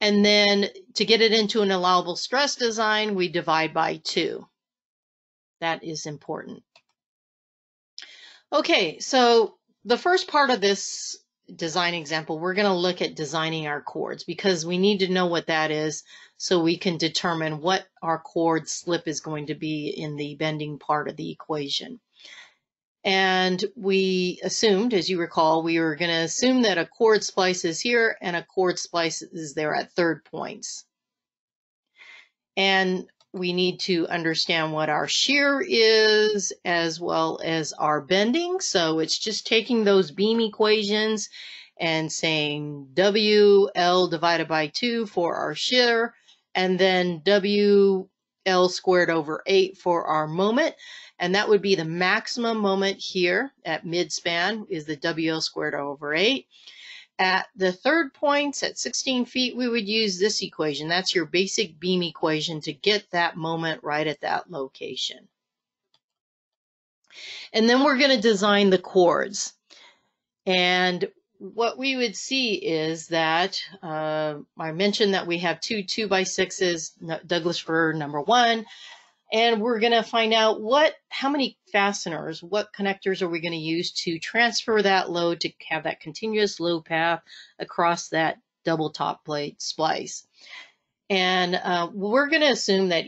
And then to get it into an allowable stress design, we divide by 2. That is important. Okay, so the first part of this design example, we're going to look at designing our chords because we need to know what that is so we can determine what our chord slip is going to be in the bending part of the equation. And we assumed, as you recall, we were going to assume that a chord splice is here and a chord splice is there at third points. And We need to understand what our shear is as well as our bending. So it's just taking those beam equations and saying WL divided by 2 for our shear, and then WL squared over 8 for our moment. And that would be the maximum moment here at mid-span is the WL squared over 8. At the third points at 16 feet, we would use this equation. That's your basic beam equation to get that moment right at that location. And then we're going to design the chords. And what we would see is that I mentioned that we have two 2x6s, Douglas fir number 1. And we're going to find out how many fasteners, what connectors are we going to use to transfer that load to have that continuous load path across that double top plate splice. And we're going to assume that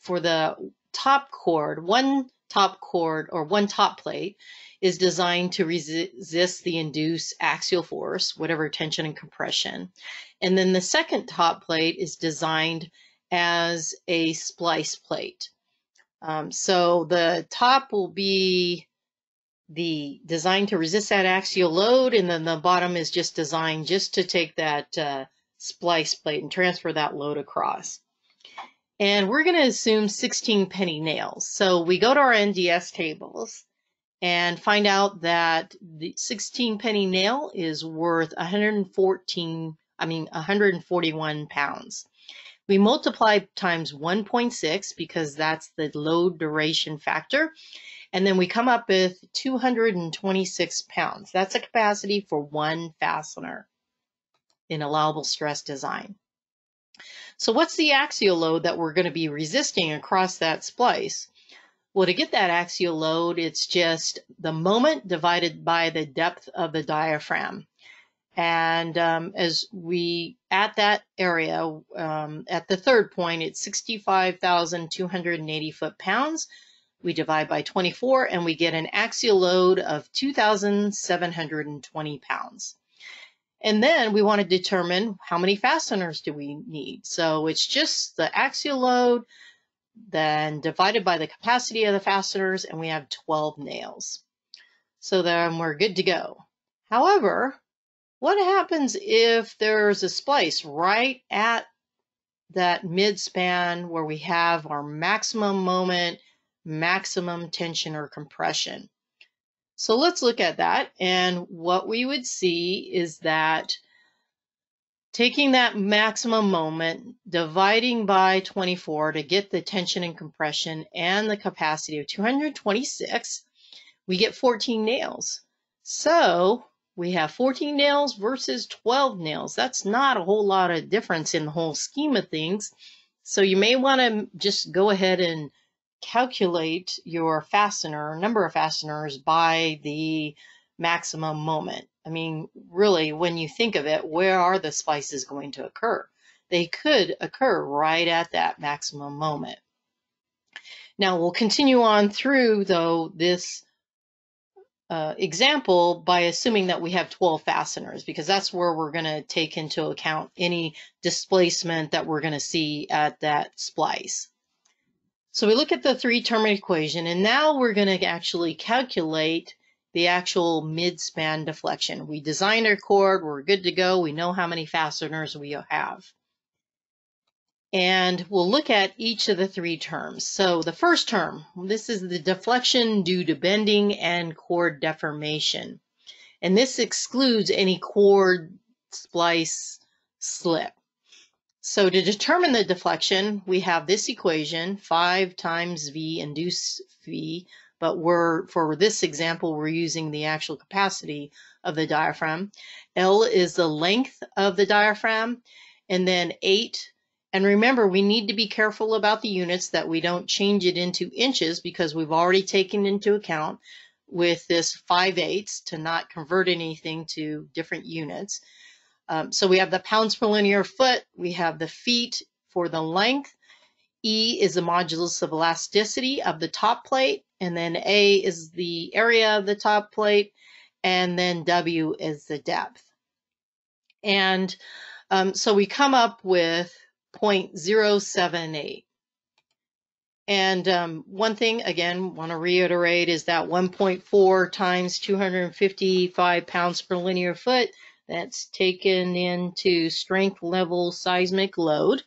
for the top cord, one top cord or one top plate is designed to resist the induced axial force, whatever tension and compression. And then the second top plate is designed as a splice plate. So the top will be designed to resist that axial load, and then the bottom is just designed just to take that splice plate and transfer that load across. And we're going to assume 16 penny nails. So we go to our NDS tables and find out that the 16 penny nail is worth 141 pounds. We multiply times 1.6 because that's the load duration factor. And then we come up with 226 pounds. That's the capacity for one fastener in allowable stress design. So what's the axial load that we're going to be resisting across that splice? Well, to get that axial load, it's just the moment divided by the depth of the diaphragm. And at that area, at the third point, it's 65,280 foot-pounds. We divide by 24 and we get an axial load of 2,720 pounds. And then we want to determine how many fasteners do we need. So it's just the axial load, then divided by the capacity of the fasteners, and we have 12 nails. So then we're good to go. However, what happens if there's a splice right at that mid-span where we have our maximum moment, maximum tension or compression? So let's look at that. And what we would see is that taking that maximum moment, dividing by 24 to get the tension and compression and the capacity of 226, we get 14 nails. So we have 14 nails versus 12 nails. That's not a whole lot of difference in the whole scheme of things. So you may want to just go ahead and calculate your number of fasteners by the maximum moment. I mean, really, when you think of it, where are the splices going to occur? They could occur right at that maximum moment. Now we'll continue on through though this example by assuming that we have 12 fasteners, because that's where we're going to take into account any displacement that we're going to see at that splice. So we look at the three-term equation, and now we're going to actually calculate the actual mid-span deflection. We designed our cord, we're good to go, we know how many fasteners we have. And we'll look at each of the three terms. So the first term, this is the deflection due to bending and cord deformation. And this excludes any cord splice slip. So to determine the deflection, we have this equation, 5 times V induced V, but for this example, we're using the actual capacity of the diaphragm. L is the length of the diaphragm, and then 8. And remember, we need to be careful about the units that we don't change it into inches, because we've already taken into account with this 5/8 to not convert anything to different units. So we have the pounds per linear foot, we have the feet for the length, E is the modulus of elasticity of the top plate, and then A is the area of the top plate, and then W is the depth. And so we come up with 0.078. And one thing, again, want to reiterate is that 1.4 times 255 pounds per linear foot, that's taken into strength level seismic load.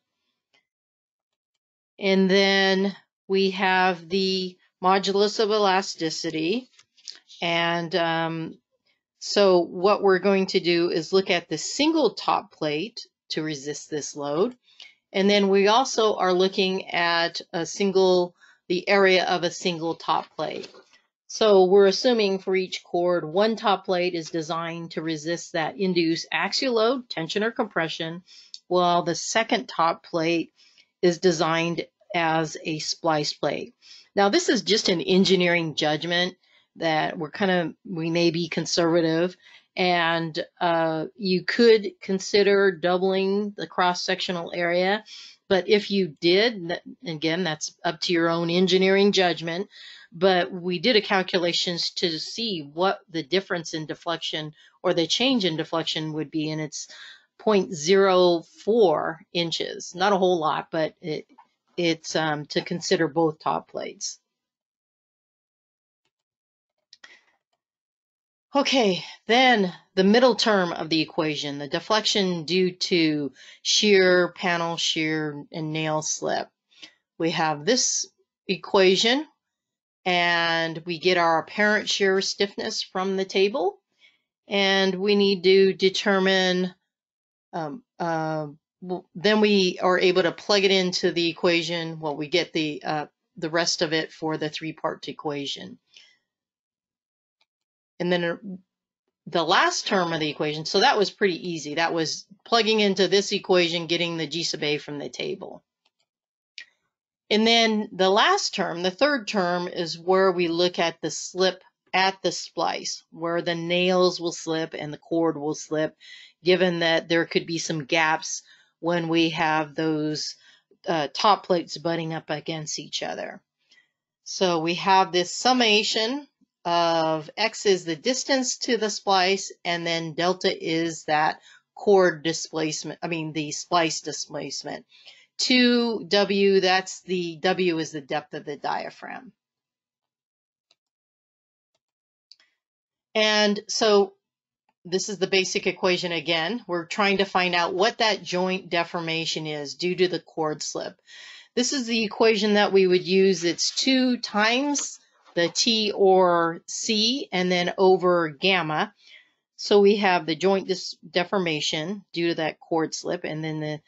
And then we have the modulus of elasticity. And so what we're going to do is look at the single top plate to resist this load. And then we also are looking at the area of a single top plate. So we're assuming for each cord, one top plate is designed to resist that induced axial load, tension or compression, while the second top plate is designed as a splice plate. Now this is just an engineering judgment that we may be conservative. And you could consider doubling the cross-sectional area, but if you did, again, that's up to your own engineering judgment, but we did a calculations to see what the difference in deflection or the change in deflection would be, and it's 0.04 inches. Not a whole lot, but it's to consider both top plates. Okay, then the middle term of the equation, the deflection due to shear, panel shear, and nail slip. We have this equation, and we get our apparent shear stiffness from the table, and we need to determine, then we are able to plug it into the equation, well, we get the rest of it for the three-part equation. And then the last term of the equation, so that was pretty easy. That was plugging into this equation, getting the G sub A from the table. And then the last term, the third term, is where we look at the slip at the splice, where the nails will slip and the cord will slip, given that there could be some gaps when we have those top plates butting up against each other. So we have this summation of X is the distance to the splice, and then delta is that cord displacement, I mean the splice displacement. 2W, that's the W is the depth of the diaphragm. And so this is the basic equation again. We're trying to find out what that joint deformation is due to the cord slip. This is the equation that we would use. It's 2 times the T or C, and then over gamma. So we have the joint deformation due to that cord slip, and then the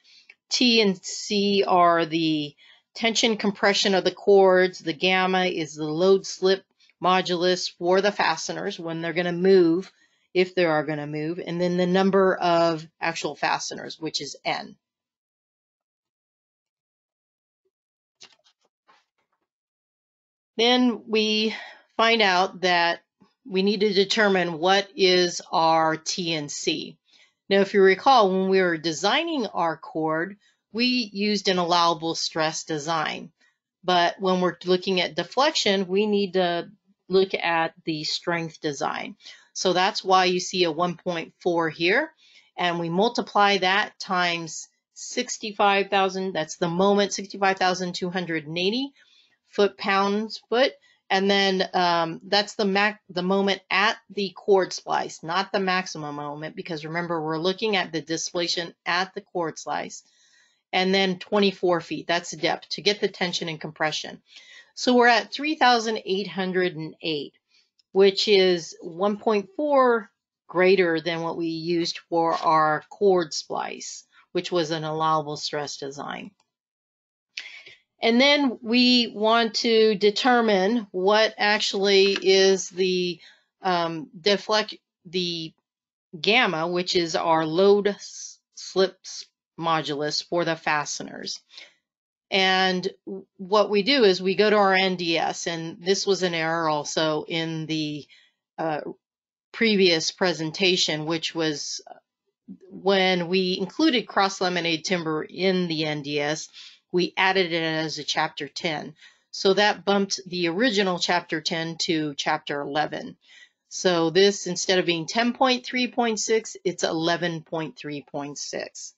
T and C are the tension compression of the cords. The gamma is the load slip modulus for the fasteners when they're going to move, if they are going to move, and then the number of actual fasteners, which is N. Then we find out that we need to determine what is our T and C. Now, if you recall, when we were designing our cord, we used an allowable stress design. But when we're looking at deflection, we need to look at the strength design. So that's why you see a 1.4 here. And we multiply that times 65,000, that's the moment, 65,280. Foot pounds foot, and then that's the moment at the cord splice, not the maximum moment, because remember we're looking at the displacement at the cord slice, and then 24 feet, that's the depth to get the tension and compression. So we're at 3,808, which is 1.4 greater than what we used for our cord splice, which was an allowable stress design. And then we want to determine what actually is the the gamma, which is our load slip modulus for the fasteners. And what we do is we go to our NDS, and this was an error also in the previous presentation, which was when we included cross-laminated timber in the NDS, we added it as a Chapter 10. So that bumped the original Chapter 10 to Chapter 11. So this, instead of being 10.3.6, it's 11.3.6.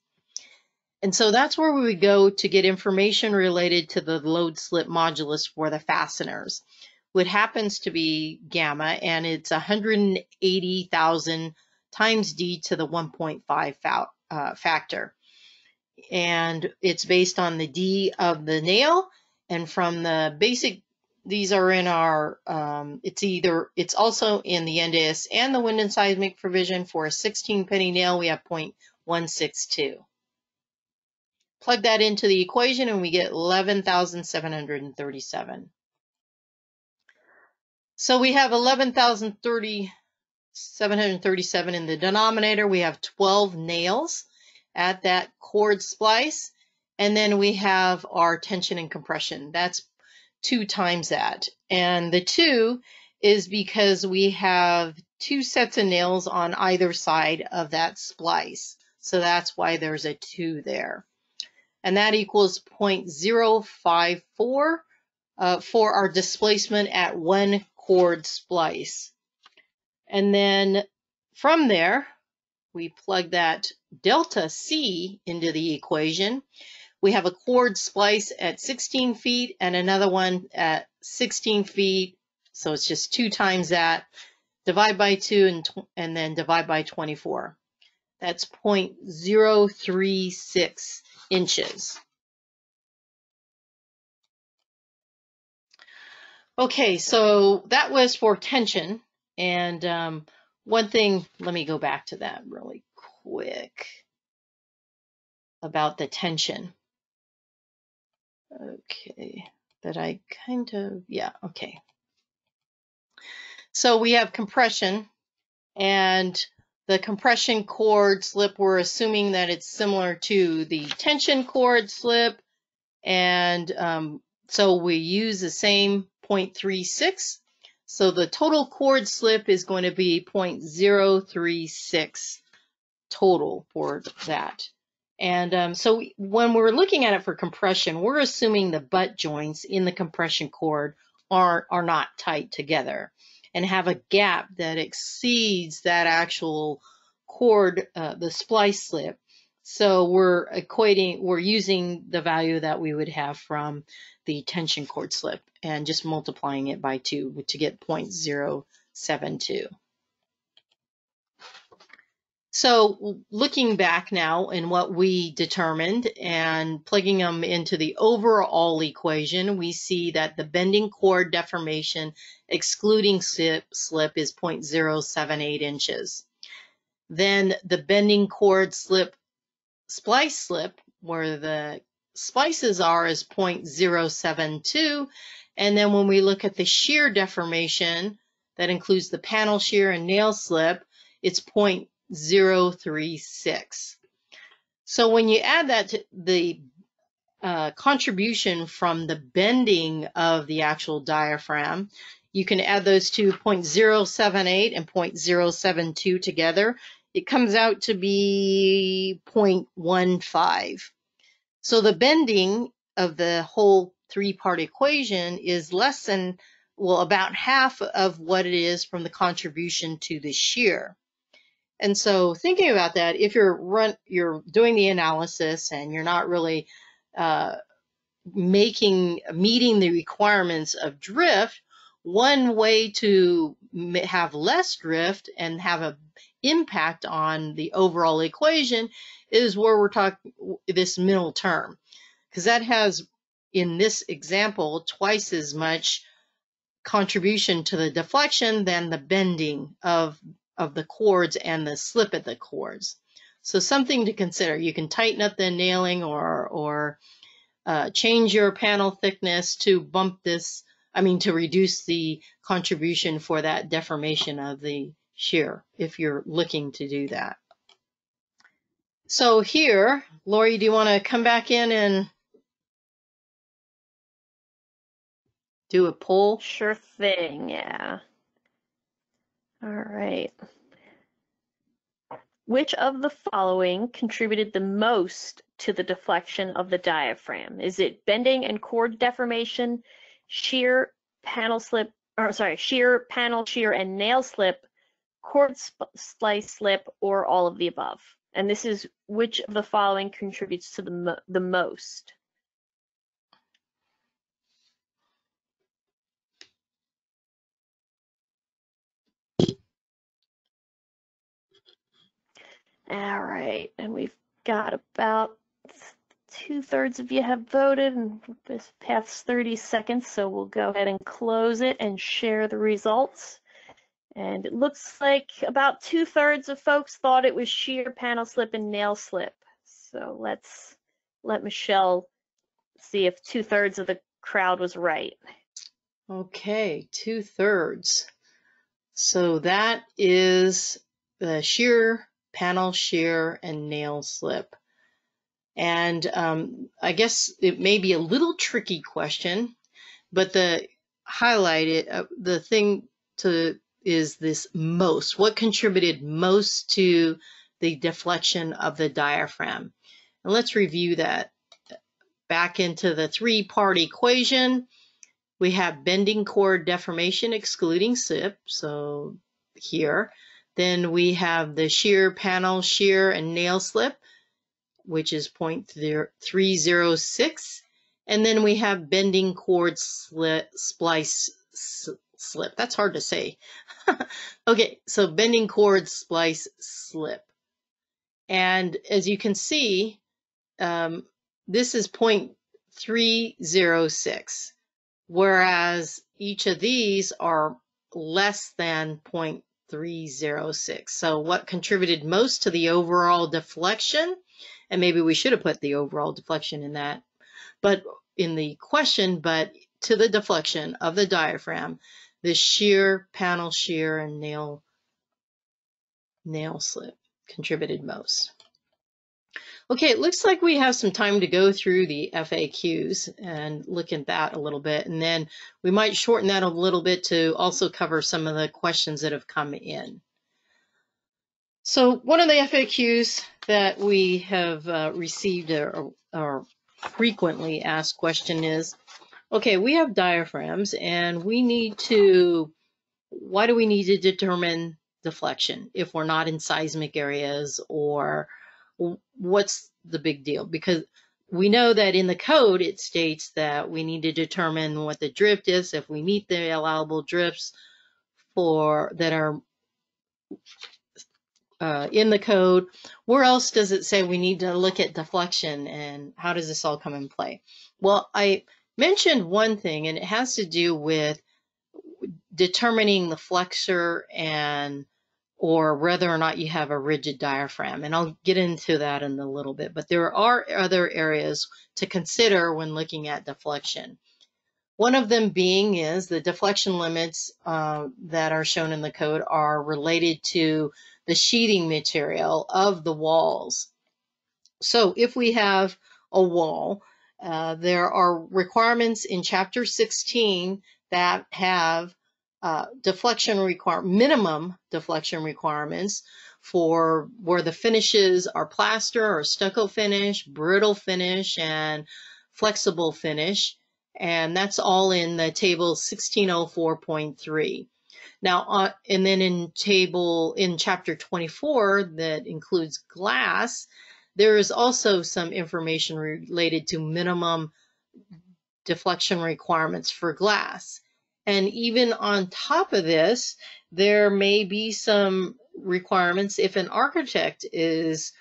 And so that's where we would go to get information related to the load slip modulus for the fasteners, which happens to be gamma, and it's 180,000 times D to the 1.5 factor. And it's based on the D of the nail, and from the basic, these are in our, it's also in the NDS and the wind and seismic provision. For a 16 penny nail, we have 0.162. Plug that into the equation and we get 11,737. So we have 11,737 in the denominator. We have 12 nails at that cord splice, and then we have our tension and compression. That's 2 times that, and the 2 is because we have 2 sets of nails on either side of that splice, so that's why there's a 2 there, and that equals 0.054 for our displacement at 1 cord splice. And then from there we plug that delta C into the equation. We have a cord splice at 16 feet and another one at 16 feet. So it's just 2 times that. Divide by 2 and then divide by 24. That's 0.036 inches. Okay, so that was for tension. And one thing, let me go back to that really quick about the tension. Okay, that I kind of, yeah, okay. So we have compression, and the compression cord slip, we're assuming that it's similar to the tension cord slip, and so we use the same 0.36. So the total cord slip is going to be 0.036 total for that. And so when we're looking at it for compression, we're assuming the butt joints in the compression cord are not tight together and have a gap that exceeds that actual cord, the splice slip. So we're equating, we're using the value that we would have from the tension cord slip and just multiplying it by 2 to get 0.072. So looking back now and what we determined and plugging them into the overall equation, we see that the bending cord deformation excluding slip is 0.078 inches. Then the bending cord slip, splice slip, where the splices are, is 0.072. And then when we look at the shear deformation, that includes the panel shear and nail slip, it's 0.036. So when you add that to the contribution from the bending of the actual diaphragm, you can add those two, 0.078 and 0.072 together. It comes out to be 0.15. So the bending of the whole 3-part equation is less than, well, about half of what it is from the contribution to the shear. And so thinking about that, if you're doing the analysis and you're not really meeting the requirements of drift, one way to have less drift and have an impact on the overall equation is where we're talking this middle term, because that has, in this example, twice as much contribution to the deflection than the bending of the cords and the slip at the cords. So something to consider. You can tighten up the nailing or change your panel thickness to bump this, to reduce the contribution for that deformation of the shear if you're looking to do that. So here, Lori, do you want to come back in and do a poll? Sure thing, yeah. All right. Which of the following contributed the most to the deflection of the diaphragm? Is it bending and cord deformation, shear, panel shear and nail slip, cord splice slip, or all of the above? And this is which of the following contributes to the most. All right, and we've got about 2/3 of you have voted, and this past 30 seconds, so we'll go ahead and close it and share the results. And it looks like about 2/3 of folks thought it was shear, panel slip, and nail slip. So let's let Michelle see if 2/3 of the crowd was right. Okay, 2/3. So that is the shear, panel shear, and nail slip. And I guess it may be a little tricky question, but the highlighted, the thing to is this most. What contributed most to the deflection of the diaphragm? And let's review that. Back into the three-part equation, we have bending core deformation excluding slip, so here. Then we have the shear, panel shear, and nail slip, which is 0.306. And then we have bending cord splice slip. That's hard to say. Okay, so bending cord splice slip. And as you can see, this is 0.306, whereas each of these are less than 0.306. So what contributed most to the overall deflection? And maybe we should have put the overall deflection in that, but in the question, but to the deflection of the diaphragm, the shear, panel shear, and nail slip contributed most. Okay, it looks like we have some time to go through the FAQs and look at that a little bit, and then we might shorten that a little bit to also cover some of the questions that have come in. So one of the FAQs that we have received or frequently asked question is, okay, we have diaphragms and we need to, why do we need to determine deflection if we're not in seismic areas, or what's the big deal? Because we know that in the code, it states that we need to determine what the drift is, if we meet the allowable drifts for that are in the code. Where else does it say we need to look at deflection, and how does this all come in play? Well, I mentioned one thing, and it has to do with determining the flexor and or whether or not you have a rigid diaphragm, and I'll get into that in a little bit, but there are other areas to consider when looking at deflection. One of them being is the deflection limits that are shown in the code are related to the sheathing material of the walls. So if we have a wall, there are requirements in Chapter 16 that have deflection minimum deflection requirements for where the finishes are plaster or stucco finish, brittle finish, and flexible finish, and that's all in the table 1604.3. Now, and then in Chapter 24 that includes glass, there is also some information related to minimum deflection requirements for glass. And even on top of this, there may be some requirements if an architect is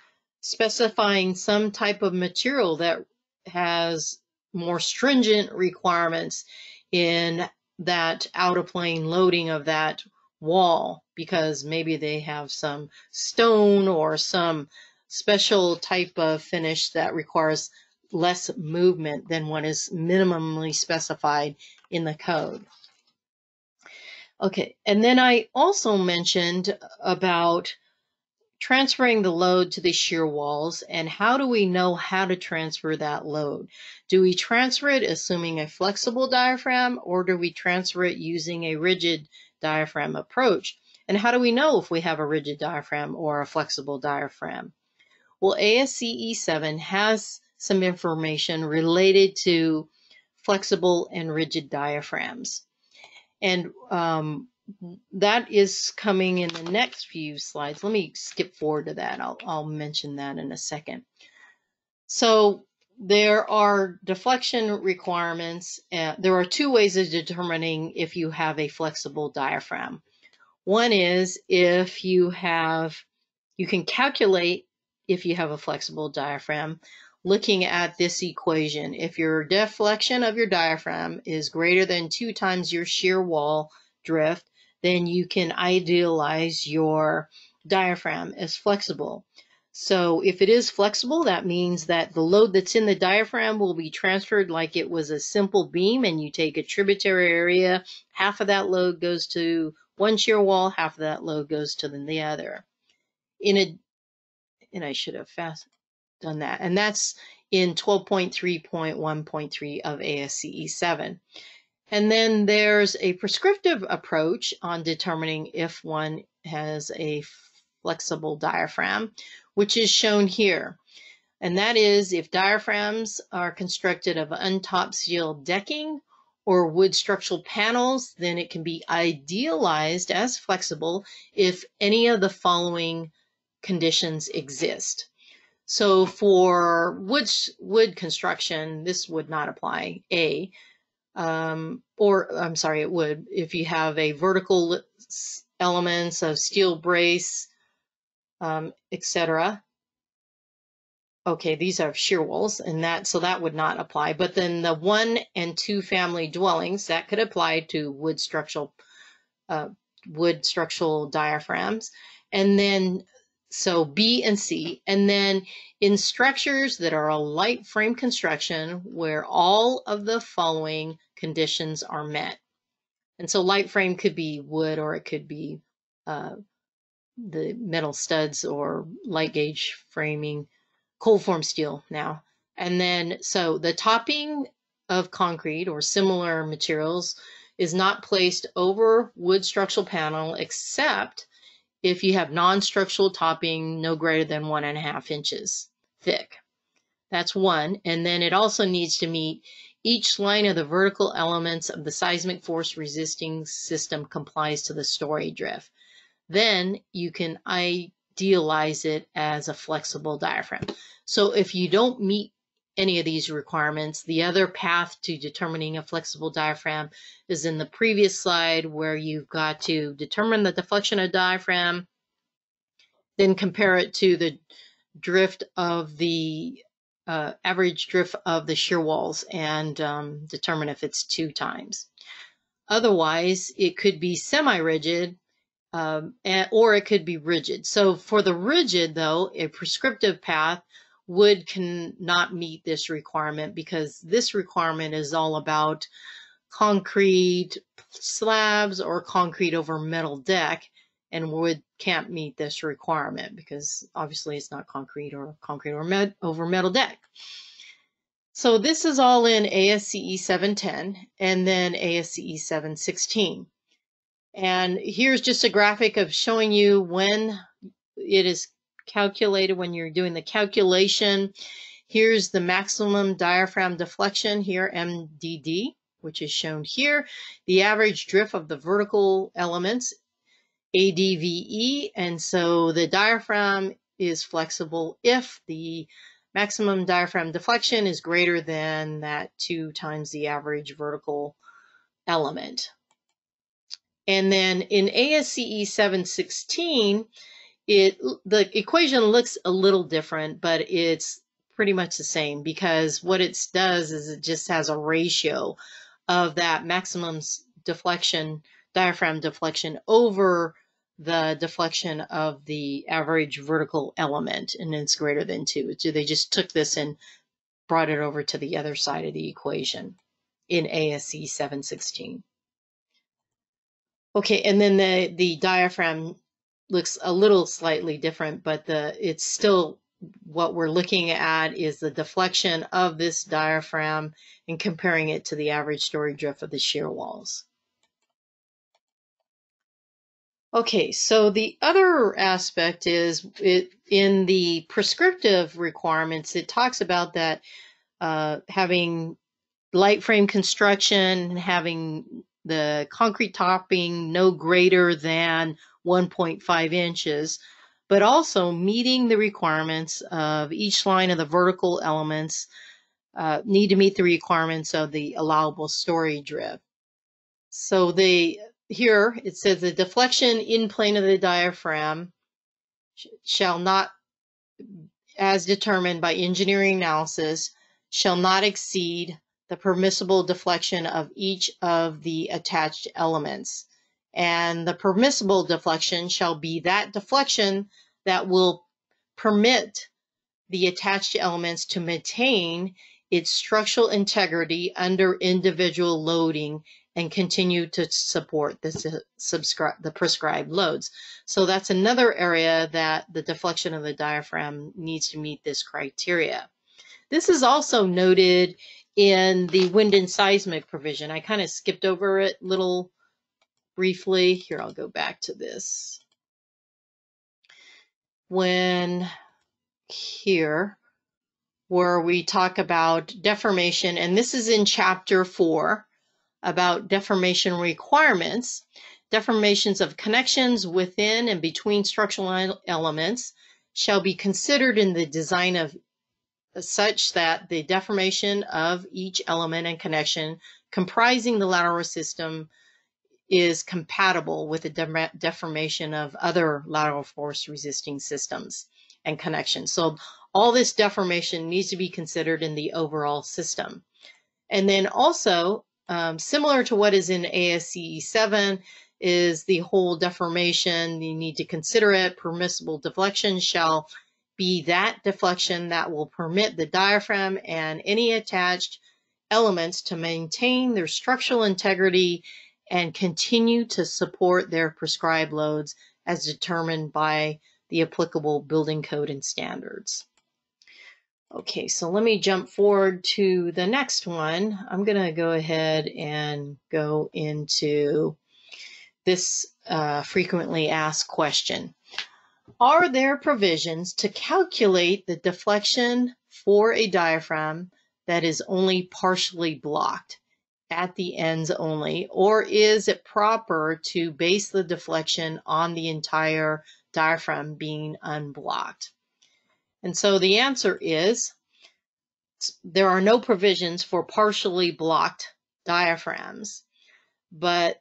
specifying some type of material that has more stringent requirements in that out-of-plane loading of that wall, because maybe they have some stone or some special type of finish that requires less movement than what is minimally specified in the code. Okay, and then I also mentioned about transferring the load to the shear walls, and how do we know how to transfer that load? Do we transfer it assuming a flexible diaphragm, or do we transfer it using a rigid diaphragm approach? And how do we know if we have a rigid diaphragm or a flexible diaphragm? Well, ASCE 7 has some information related to flexible and rigid diaphragms. And that is coming in the next few slides. Let me skip forward to that. I'll mention that in a second. So there are deflection requirements. There are two ways of determining if you have a flexible diaphragm. One is if you have, you can calculate if you have a flexible diaphragm looking at this equation. If your deflection of your diaphragm is greater than 2 times your shear wall drift, then you can idealize your diaphragm as flexible. So if it is flexible, that means that the load that's in the diaphragm will be transferred like it was a simple beam, and you take a tributary area. Half of that load goes to one shear wall, half of that load goes to the other. And I should have done that. And that's in 12.3.1.3 of ASCE 7. And then there's a prescriptive approach on determining if one has a flexible diaphragm, which is shown here. And that is if diaphragms are constructed of untop sealed decking or wood structural panels, then it can be idealized as flexible if any of the following conditions exist. So for wood construction, this would not apply. It would if you have a vertical elements of steel brace, etc. Okay, these are shear walls, and so that would not apply. But then the 1 and 2 family dwellings, that could apply to wood structural diaphragms, and then so B and C, and then in structures that are a light frame construction where all of the following conditions are met. And so light frame could be wood, or it could be the metal studs or light gauge framing, cold form steel now. And then so the topping of concrete or similar materials is not placed over wood structural panel except if you have non-structural topping no greater than 1.5 inches thick. That's one. And then it also needs to meet each line of the vertical elements of the seismic force resisting system complies to the story drift. Then you can idealize it as a flexible diaphragm. So if you don't meet any of these requirements, the other path to determining a flexible diaphragm is in the previous slide, where you've got to determine the deflection of diaphragm, then compare it to the drift of the average drift of the shear walls, and determine if it's 2 times. Otherwise, it could be semi-rigid, or it could be rigid. So for the rigid, though, a prescriptive path, wood cannot meet this requirement, because this requirement is all about concrete slabs or concrete over metal deck, and wood can't meet this requirement because obviously it's not concrete over metal deck. So this is all in ASCE 7-10 and then ASCE 7-16. And here's just a graphic of showing you when it is calculated. When you're doing the calculation, here's the maximum diaphragm deflection here, MDD, which is shown here, the average drift of the vertical elements, ADVE, and so the diaphragm is flexible if the maximum diaphragm deflection is greater than that 2 times the average vertical element. And then in ASCE 7-16, the equation looks a little different, but it's pretty much the same, because what it does is it just has a ratio of that maximum deflection, diaphragm deflection, over the deflection of the average vertical element, and it's greater than 2. So they just took this and brought it over to the other side of the equation in ASCE 7-16. Okay, and then the diaphragm looks a little slightly different, but it's still what we're looking at is the deflection of this diaphragm and comparing it to the average story drift of the shear walls. Okay, so the other aspect is in the prescriptive requirements, it talks about that having light frame construction, having the concrete topping no greater than 1.5 inches, but also meeting the requirements of each line of the vertical elements need to meet the requirements of the allowable storage rib. So here it says the deflection in plane of the diaphragm shall not, as determined by engineering analysis, shall not exceed the permissible deflection of each of the attached elements. And the permissible deflection shall be that deflection that will permit the attached elements to maintain its structural integrity under individual loading and continue to support the prescribed loads. So that's another area that the deflection of the diaphragm needs to meet this criteria. This is also noted in the wind and seismic provision. I kind of skipped over it a little briefly. Here, I'll go back to this. Here, where we talk about deformation, and this is in Chapter 4 about deformation requirements, deformations of connections within and between structural elements shall be considered in the design of such that the deformation of each element and connection comprising the lateral system is compatible with the deformation of other lateral force resisting systems and connections. So all this deformation needs to be considered in the overall system. And then also, similar to what is in ASCE 7 is the whole deformation. You need to consider it. Permissible deflection shall be that deflection that will permit the diaphragm and any attached elements to maintain their structural integrity and continue to support their prescribed loads as determined by the applicable building code and standards. Okay, so let me jump forward to the next one. I'm going to go ahead and go into this frequently asked question. Are there provisions to calculate the deflection for a diaphragm that is only partially blocked at the ends only, or is it proper to base the deflection on the entire diaphragm being unblocked? And so the answer is there are no provisions for partially blocked diaphragms, but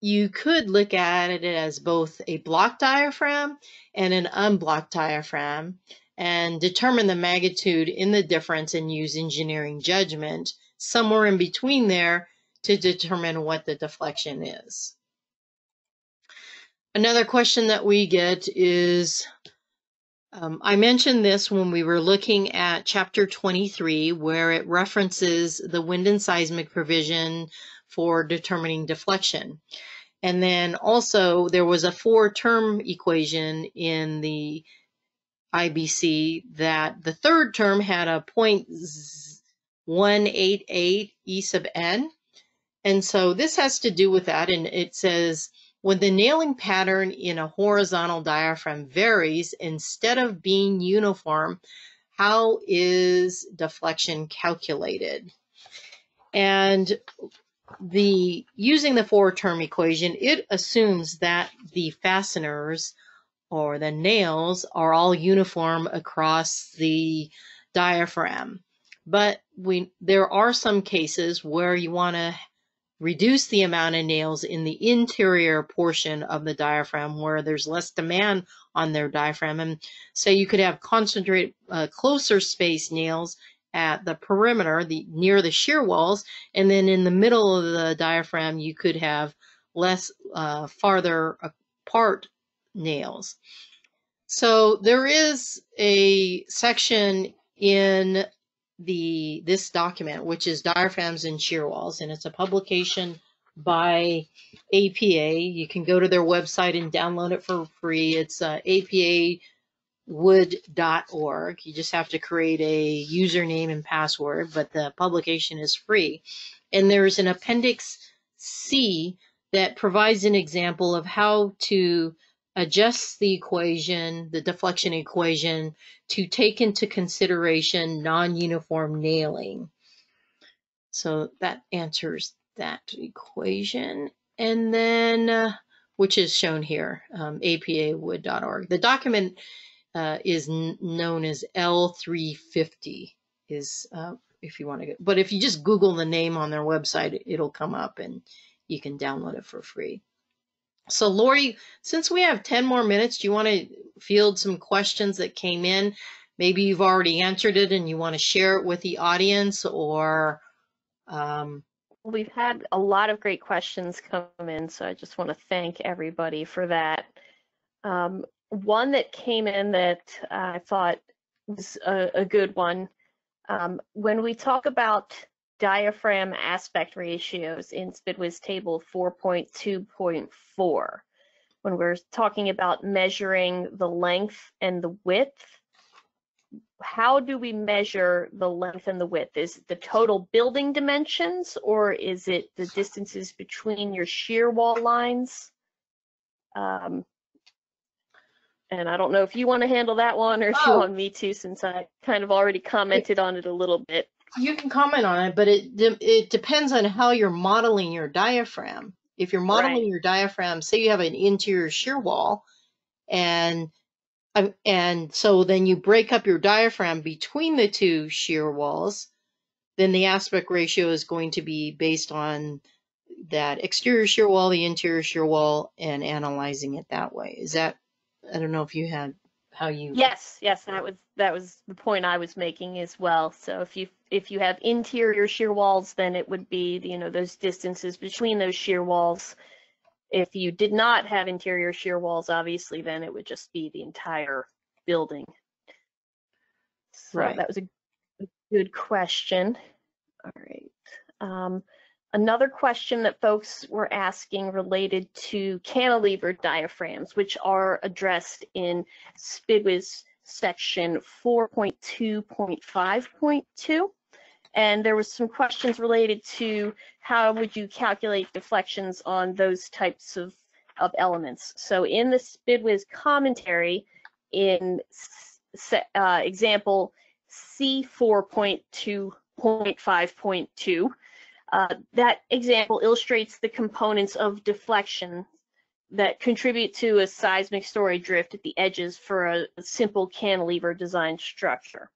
you could look at it as both a blocked diaphragm and an unblocked diaphragm and determine the magnitude in the difference and use engineering judgment somewhere in between there to determine what the deflection is. Another question that we get is, I mentioned this when we were looking at Chapter 23, where it references the wind and seismic provision for determining deflection. And then also there was a four-term equation in the IBC that the third term had a 0.188 E sub n. And so this has to do with that, and it says, when the nailing pattern in a horizontal diaphragm varies instead of being uniform, how is deflection calculated? And using the four-term equation, it assumes that the fasteners or the nails are all uniform across the diaphragm. But there are some cases where you want to reduce the amount of nails in the interior portion of the diaphragm where there's less demand on their diaphragm. And so you could have concentrate closer space nails at the perimeter, near the shear walls, and then in the middle of the diaphragm you could have less farther apart nails. So there is a section in this document, which is Diaphragms and Shear Walls, and it's a publication by APA. You can go to their website and download it for free. It's apawood.org. You just have to create a username and password, but the publication is free. And there's an Appendix C that provides an example of how to adjust the equation, the deflection equation, to take into consideration non-uniform nailing. So that answers that equation, and then, which is shown here, apawood.org. The document is known as L350 is, if you want to go, but if you just Google the name on their website, it'll come up and you can download it for free. So Lori, since we have 10 more minutes, do you want to field some questions that came in? Maybe you've already answered it and you want to share it with the audience, or... We've had a lot of great questions come in, so I just want to thank everybody for that. One that came in that I thought was a good one. When we talk about diaphragm aspect ratios in SPIDWIS table 4.2.4, when we're talking about measuring the length and the width, how do we measure the length and the width? Is it the total building dimensions, or is it the distances between your shear wall lines? And I don't know if you want to handle that one, or if you want me to, since I kind of already commented on it a little bit. You can comment on it, but it depends on how you're modeling your diaphragm. If you're modeling your diaphragm, say you have an interior shear wall, and so then you break up your diaphragm between the two shear walls, then the aspect ratio is going to be based on that exterior shear wall, the interior shear wall, and analyzing it that way. Is that, I don't know if you had how you... Yes, that was the point I was making as well. So if you have interior shear walls, then it would be, you know, those distances between those shear walls. If you did not have interior shear walls, obviously, then it would just be the entire building. So that was a good question. All right. Another question that folks were asking related to cantilever diaphragms, which are addressed in SPIDWIS section 4.2.5.2. And there was some questions related to how would you calculate deflections on those types of elements. So in the SPIDWIS commentary, in example C4.2.5.2, that example illustrates the components of deflection that contribute to a seismic story drift at the edges for a simple cantilever design structure.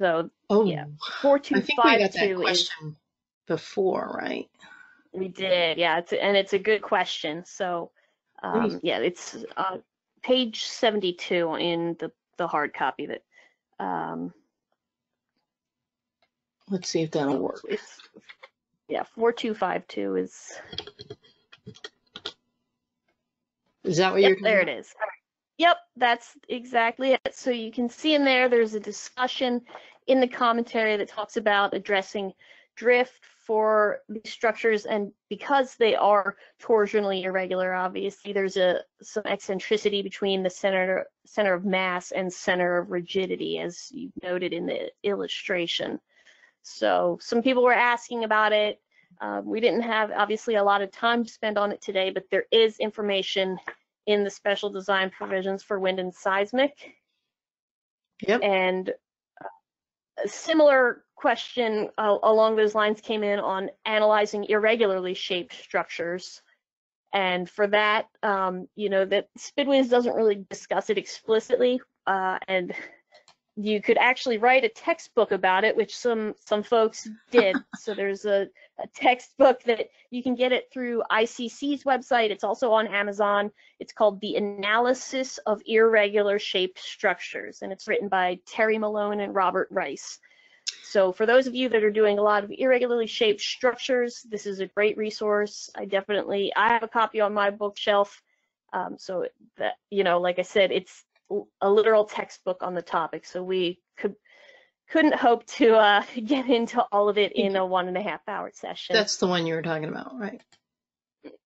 So, yeah, 4252 is before, right? We did, yeah, and it's a good question. So, yeah, it's page 72 in the hard copy that. Let's see if that'll work. Yeah, 4252 is. Is that what you're? There it is. Yep, that's exactly it. So you can see in there, there's a discussion in the commentary that talks about addressing drift for these structures, and because they are torsionally irregular, obviously, there's some eccentricity between the center of mass and center of rigidity, as you noted in the illustration. So some people were asking about it. We didn't have, obviously, a lot of time to spend on it today, but there is information in the special design provisions for wind and seismic. Yep. And a similar question along those lines came in on analyzing irregularly shaped structures. And for that, you know, that SPIDWIS doesn't really discuss it explicitly. And you could actually write a textbook about it, which some folks did. So there's a textbook that you can get it through ICC's website. It's also on Amazon. It's called The Analysis of Irregular Shaped Structures, and it's written by Terry Malone and Robert Rice. So for those of you that are doing a lot of irregularly shaped structures, this is a great resource. I have a copy on my bookshelf. So that, you know, like I said, it's a literal textbook on the topic, so we couldn't hope to get into all of it in a 1.5 hour session. That's the one you were talking about, right?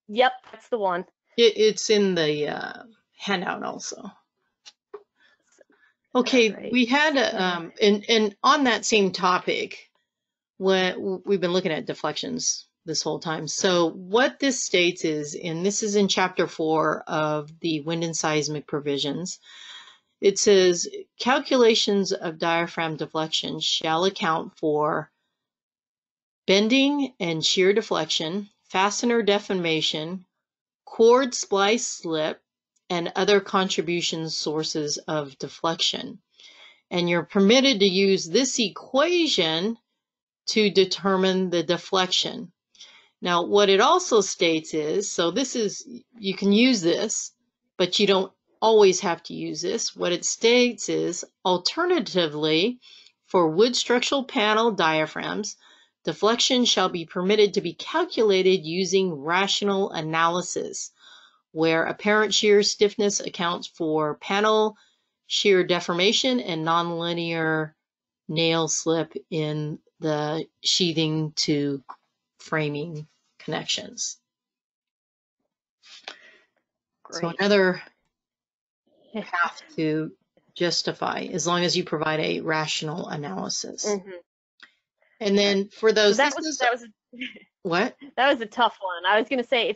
Yep, that's the one. It's in the handout also. Okay, right. We had and on that same topic, we've been looking at deflections this whole time. So what this states is, and this is in chapter 4 of the wind and seismic provisions, it says calculations of diaphragm deflection shall account for bending and shear deflection, fastener deformation, chord splice slip, and other contribution sources of deflection. And you're permitted to use this equation to determine the deflection. Now, what it also states is, so this is, you can use this, but you don't always have to use this. What it states is, alternatively, for wood structural panel diaphragms, deflection shall be permitted to be calculated using rational analysis, where apparent shear stiffness accounts for panel shear deformation and nonlinear nail slip in the sheathing to framing connections. Great. So another path to justify, as long as you provide a rational analysis. Mm-hmm. And then for those, so that was a tough one. I was going to say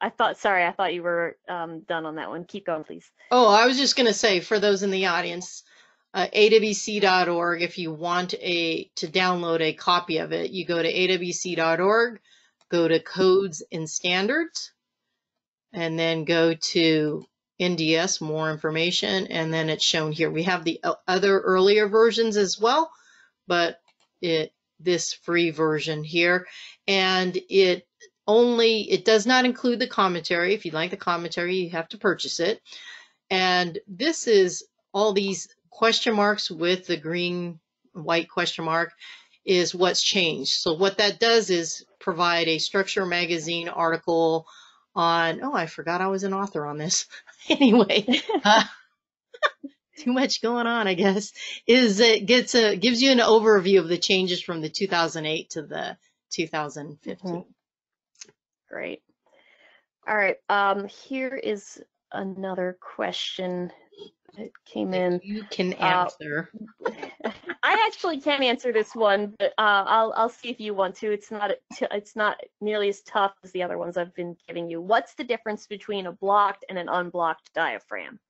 I thought you were done on that one. Keep going, please. Oh, I was just going to say for those in the audience, awc.org. If you want to download a copy of it, you go to awc.org, go to codes and standards, and then go to NDS, more information, and then it's shown here. We have the other earlier versions as well, but this free version here, and it does not include the commentary. If you'd like the commentary, you have to purchase it. And this is all these question marks with the green white question mark is what's changed. So what that does is provide a Structure Magazine article on, oh, I forgot I was an author on this. Anyway, too much going on, I guess, is it gives you an overview of the changes from the 2008 to the 2015. Mm-hmm. Great. All right. Here is another question that came in. You can answer. I actually can't answer this one, but I'll see if you want to. It's not nearly as tough as the other ones I've been giving you. What's the difference between a blocked and an unblocked diaphragm?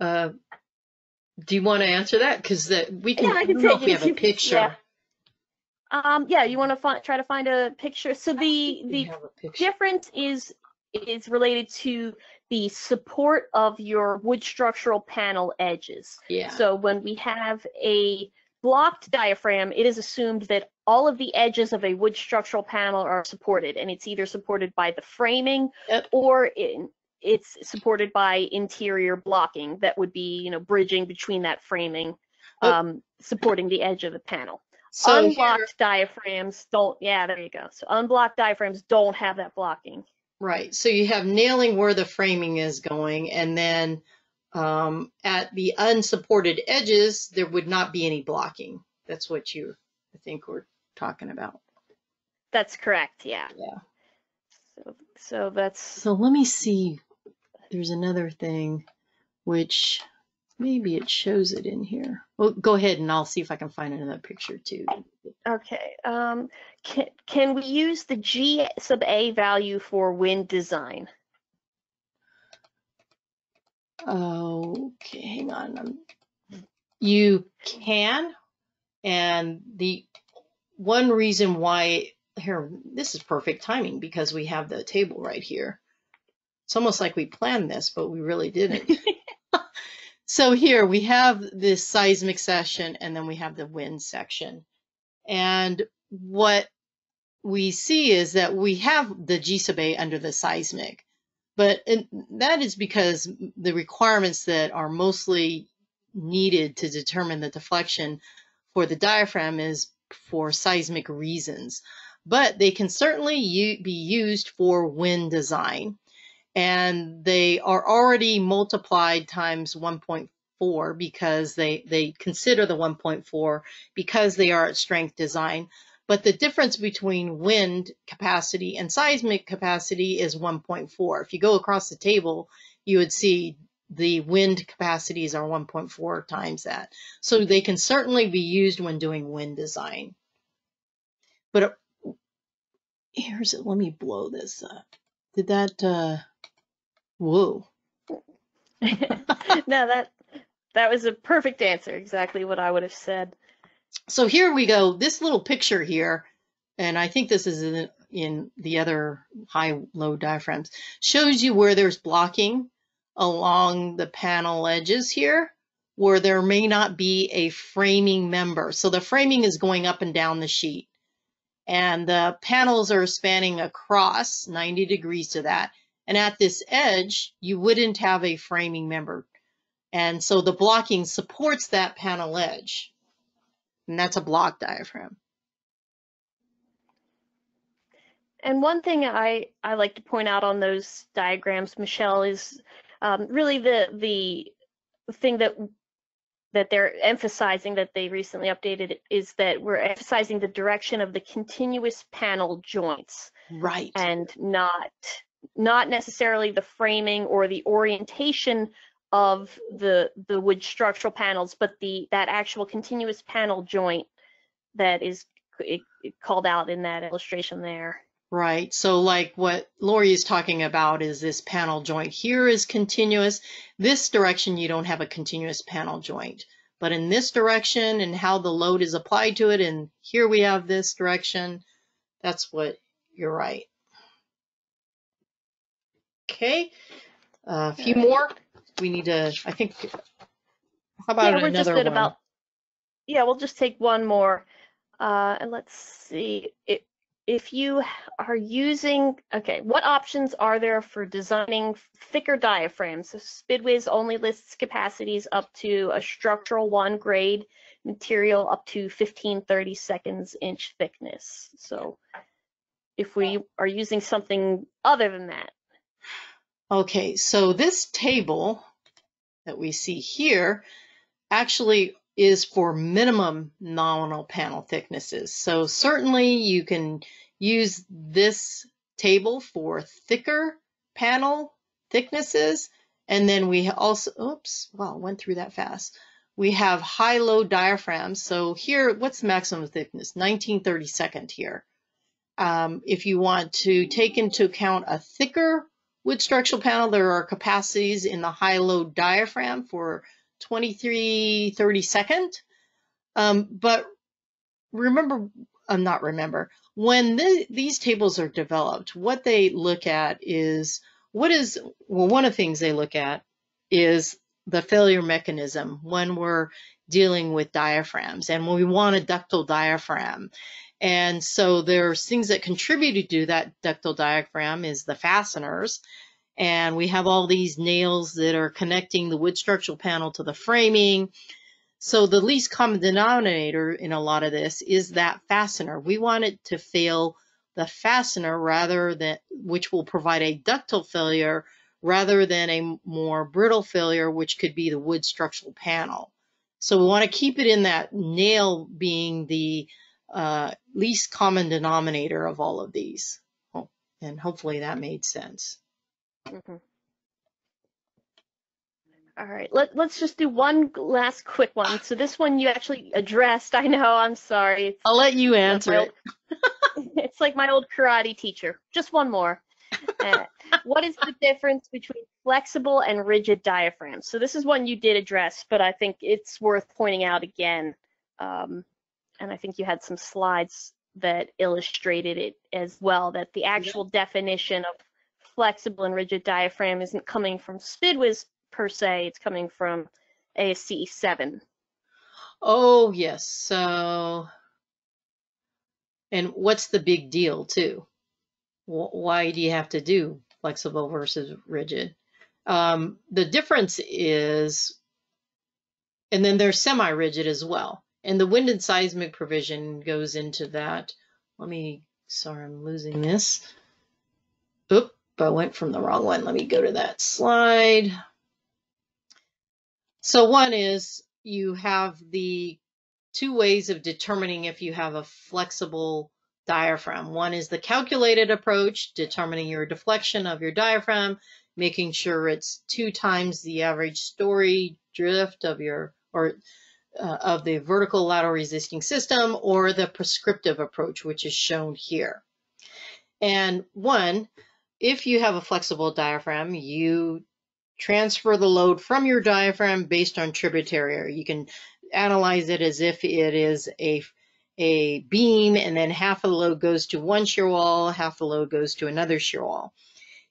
Do you want to answer that? Because we can, yeah, I can tell if we have a picture. Yeah. You want to try to find a picture. So the difference is related to the support of your wood structural panel edges. Yeah. So when we have a blocked diaphragm, it is assumed that all of the edges of a wood structural panel are supported, and it's either supported by the framing, yep, or it's supported by interior blocking. That would be, bridging between that framing, supporting the edge of the panel. So unblocked diaphragms don't. Yeah, there you go. So unblocked diaphragms don't have that blocking. Right. So you have nailing where the framing is going, and then at the unsupported edges, there would not be any blocking. That's what I think we're talking about. That's correct. Yeah. Yeah. So that's. So let me see. There's another thing, which maybe it shows it in here. Well, go ahead and I'll see if I can find another picture too. Okay. Can we use the G sub A value for wind design? Okay, hang on. You can, and the one reason why here, this is perfect timing because we have the table right here. It's almost like we planned this, but we really didn't. So here we have this seismic section, and then we have the wind section. And what we see is that we have the G sub A under the seismic, but that is because the requirements that are mostly needed to determine the deflection for the diaphragm is for seismic reasons, but they can certainly be used for wind design. And they are already multiplied times 1.4 because they consider the 1.4 because they are at strength design. But the difference between wind capacity and seismic capacity is 1.4. If you go across the table, you would see the wind capacities are 1.4 times that. So they can certainly be used when doing wind design. But let me blow this up. Did that, whoa. No, that was a perfect answer. Exactly what I would have said. So here we go, this little picture here, and I think this is in the other high-low diaphragms, shows you where there's blocking along the panel edges here, where there may not be a framing member. So the framing is going up and down the sheet, and the panels are spanning across 90 degrees to that. And at this edge, you wouldn't have a framing member. And so the blocking supports that panel edge. And that's a block diaphragm. And one thing I like to point out on those diagrams, Michelle, is really the thing that they're emphasizing, that they recently updated, is that we're emphasizing the direction of the continuous panel joints. Right. And not necessarily the framing or the orientation of the wood structural panels, but that actual continuous panel joint that is called out in that illustration there. Right, so like what Lori is talking about is this panel joint here is continuous. This direction you don't have a continuous panel joint, but in this direction and how the load is applied to it, and here we have this direction, that's what you're right. Okay, a few more. We need to, I think, how about another one? Yeah, we'll just take one more. And let's see, if you are using, okay, what options are there for designing thicker diaphragms? So SPIDWIS only lists capacities up to a structural 1 grade material up to 15/32 inch thickness. So if we are using something other than that. Okay, so this table that we see here actually is for minimum nominal panel thicknesses. So certainly you can use this table for thicker panel thicknesses. And then we also, oops, wow, went through that fast. We have high-low diaphragms. So here, what's the maximum thickness? 19/32 here. If you want to take into account a thicker wood structural panel, there are capacities in the high-low diaphragm for 23/32. But remember, not remember, when these tables are developed, what they look at is, well, one of the things they look at is the failure mechanism when we're dealing with diaphragms, and when we want a ductile diaphragm. And so there's things that contribute to that ductile diaphragm is the fasteners. And we have all these nails that are connecting the wood structural panel to the framing. So the least common denominator in a lot of this is that fastener. We want it to fail the fastener rather than, which will provide a ductile failure rather than a more brittle failure, which could be the wood structural panel. So we want to keep it in that nail being the least common denominator of all of these. Oh, and hopefully that made sense. Mm-hmm. All right, let's just do one last quick one. So this one you actually addressed. I know, I'm sorry. I'll let you answer it. It's like my old karate teacher. Just one more. What is the difference between flexible and rigid diaphragms? So this is one you did address, but I think it's worth pointing out again. And I think you had some slides that illustrated it as well, that the actual definition of flexible and rigid diaphragm isn't coming from SPIDWIS per se, it's coming from ASCE 7. Oh, yes. So, and what's the big deal, too? Why do you have to do flexible versus rigid? The difference is, and then there's semi-rigid as well. And the wind and seismic provision goes into that. Let me, sorry, I'm losing this. Oop. I went from the wrong one. Let me go to that slide. So one is you have the two ways of determining if you have a flexible diaphragm. One is the calculated approach, determining your deflection of your diaphragm, making sure it's 2 times the average story drift of your of the vertical lateral resisting system, or the prescriptive approach, which is shown here. And one, if you have a flexible diaphragm, you transfer the load from your diaphragm based on tributary area. You can analyze it as if it is a beam, and then half of the load goes to one shear wall, half the load goes to another shear wall.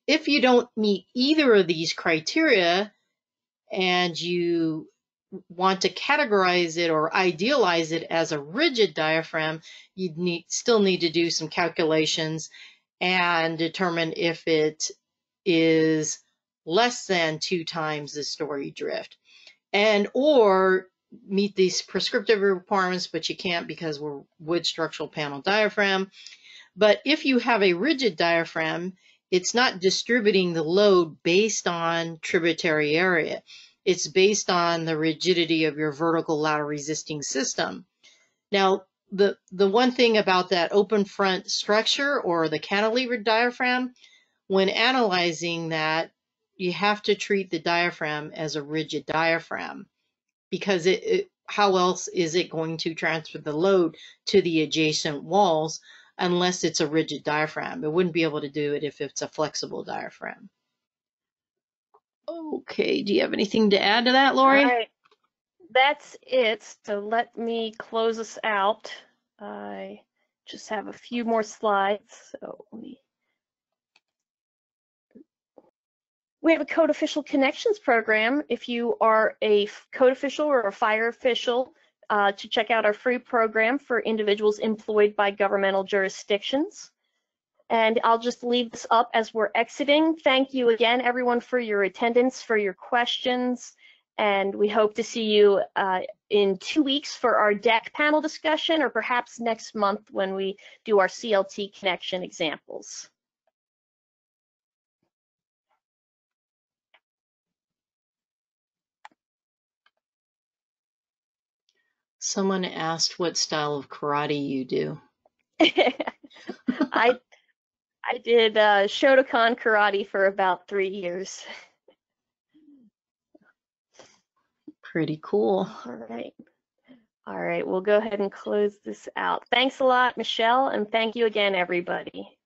If you don't meet either of these criteria and you want to categorize it or idealize it as a rigid diaphragm, you'd still need to do some calculations and determine if it is less than 2 times the story drift, and or meet these prescriptive requirements, but you can't because we're wood structural panel diaphragm. But if you have a rigid diaphragm, it's not distributing the load based on tributary area. It's based on the rigidity of your vertical lateral resisting system. Now, the one thing about that open front structure or the cantilever diaphragm, when analyzing that, you have to treat the diaphragm as a rigid diaphragm, because how else is it going to transfer the load to the adjacent walls unless it's a rigid diaphragm? It wouldn't be able to do it if it's a flexible diaphragm. Okay, do you have anything to add to that, Lori? All right. That's it, so let me close us out. I just have a few more slides, so let me... We have a code official connections program. If you are a code official or a fire official, to check out our free program for individuals employed by governmental jurisdictions. And I'll just leave this up as we're exiting. Thank you again, everyone, for your attendance, for your questions. And we hope to see you in 2 weeks for our DEC panel discussion, or perhaps next month when we do our CLT connection examples. Someone asked what style of karate you do. I did Shotokan karate for about 3 years. Pretty cool. All right, we'll go ahead and close this out. Thanks a lot, Michelle, and thank you again, everybody.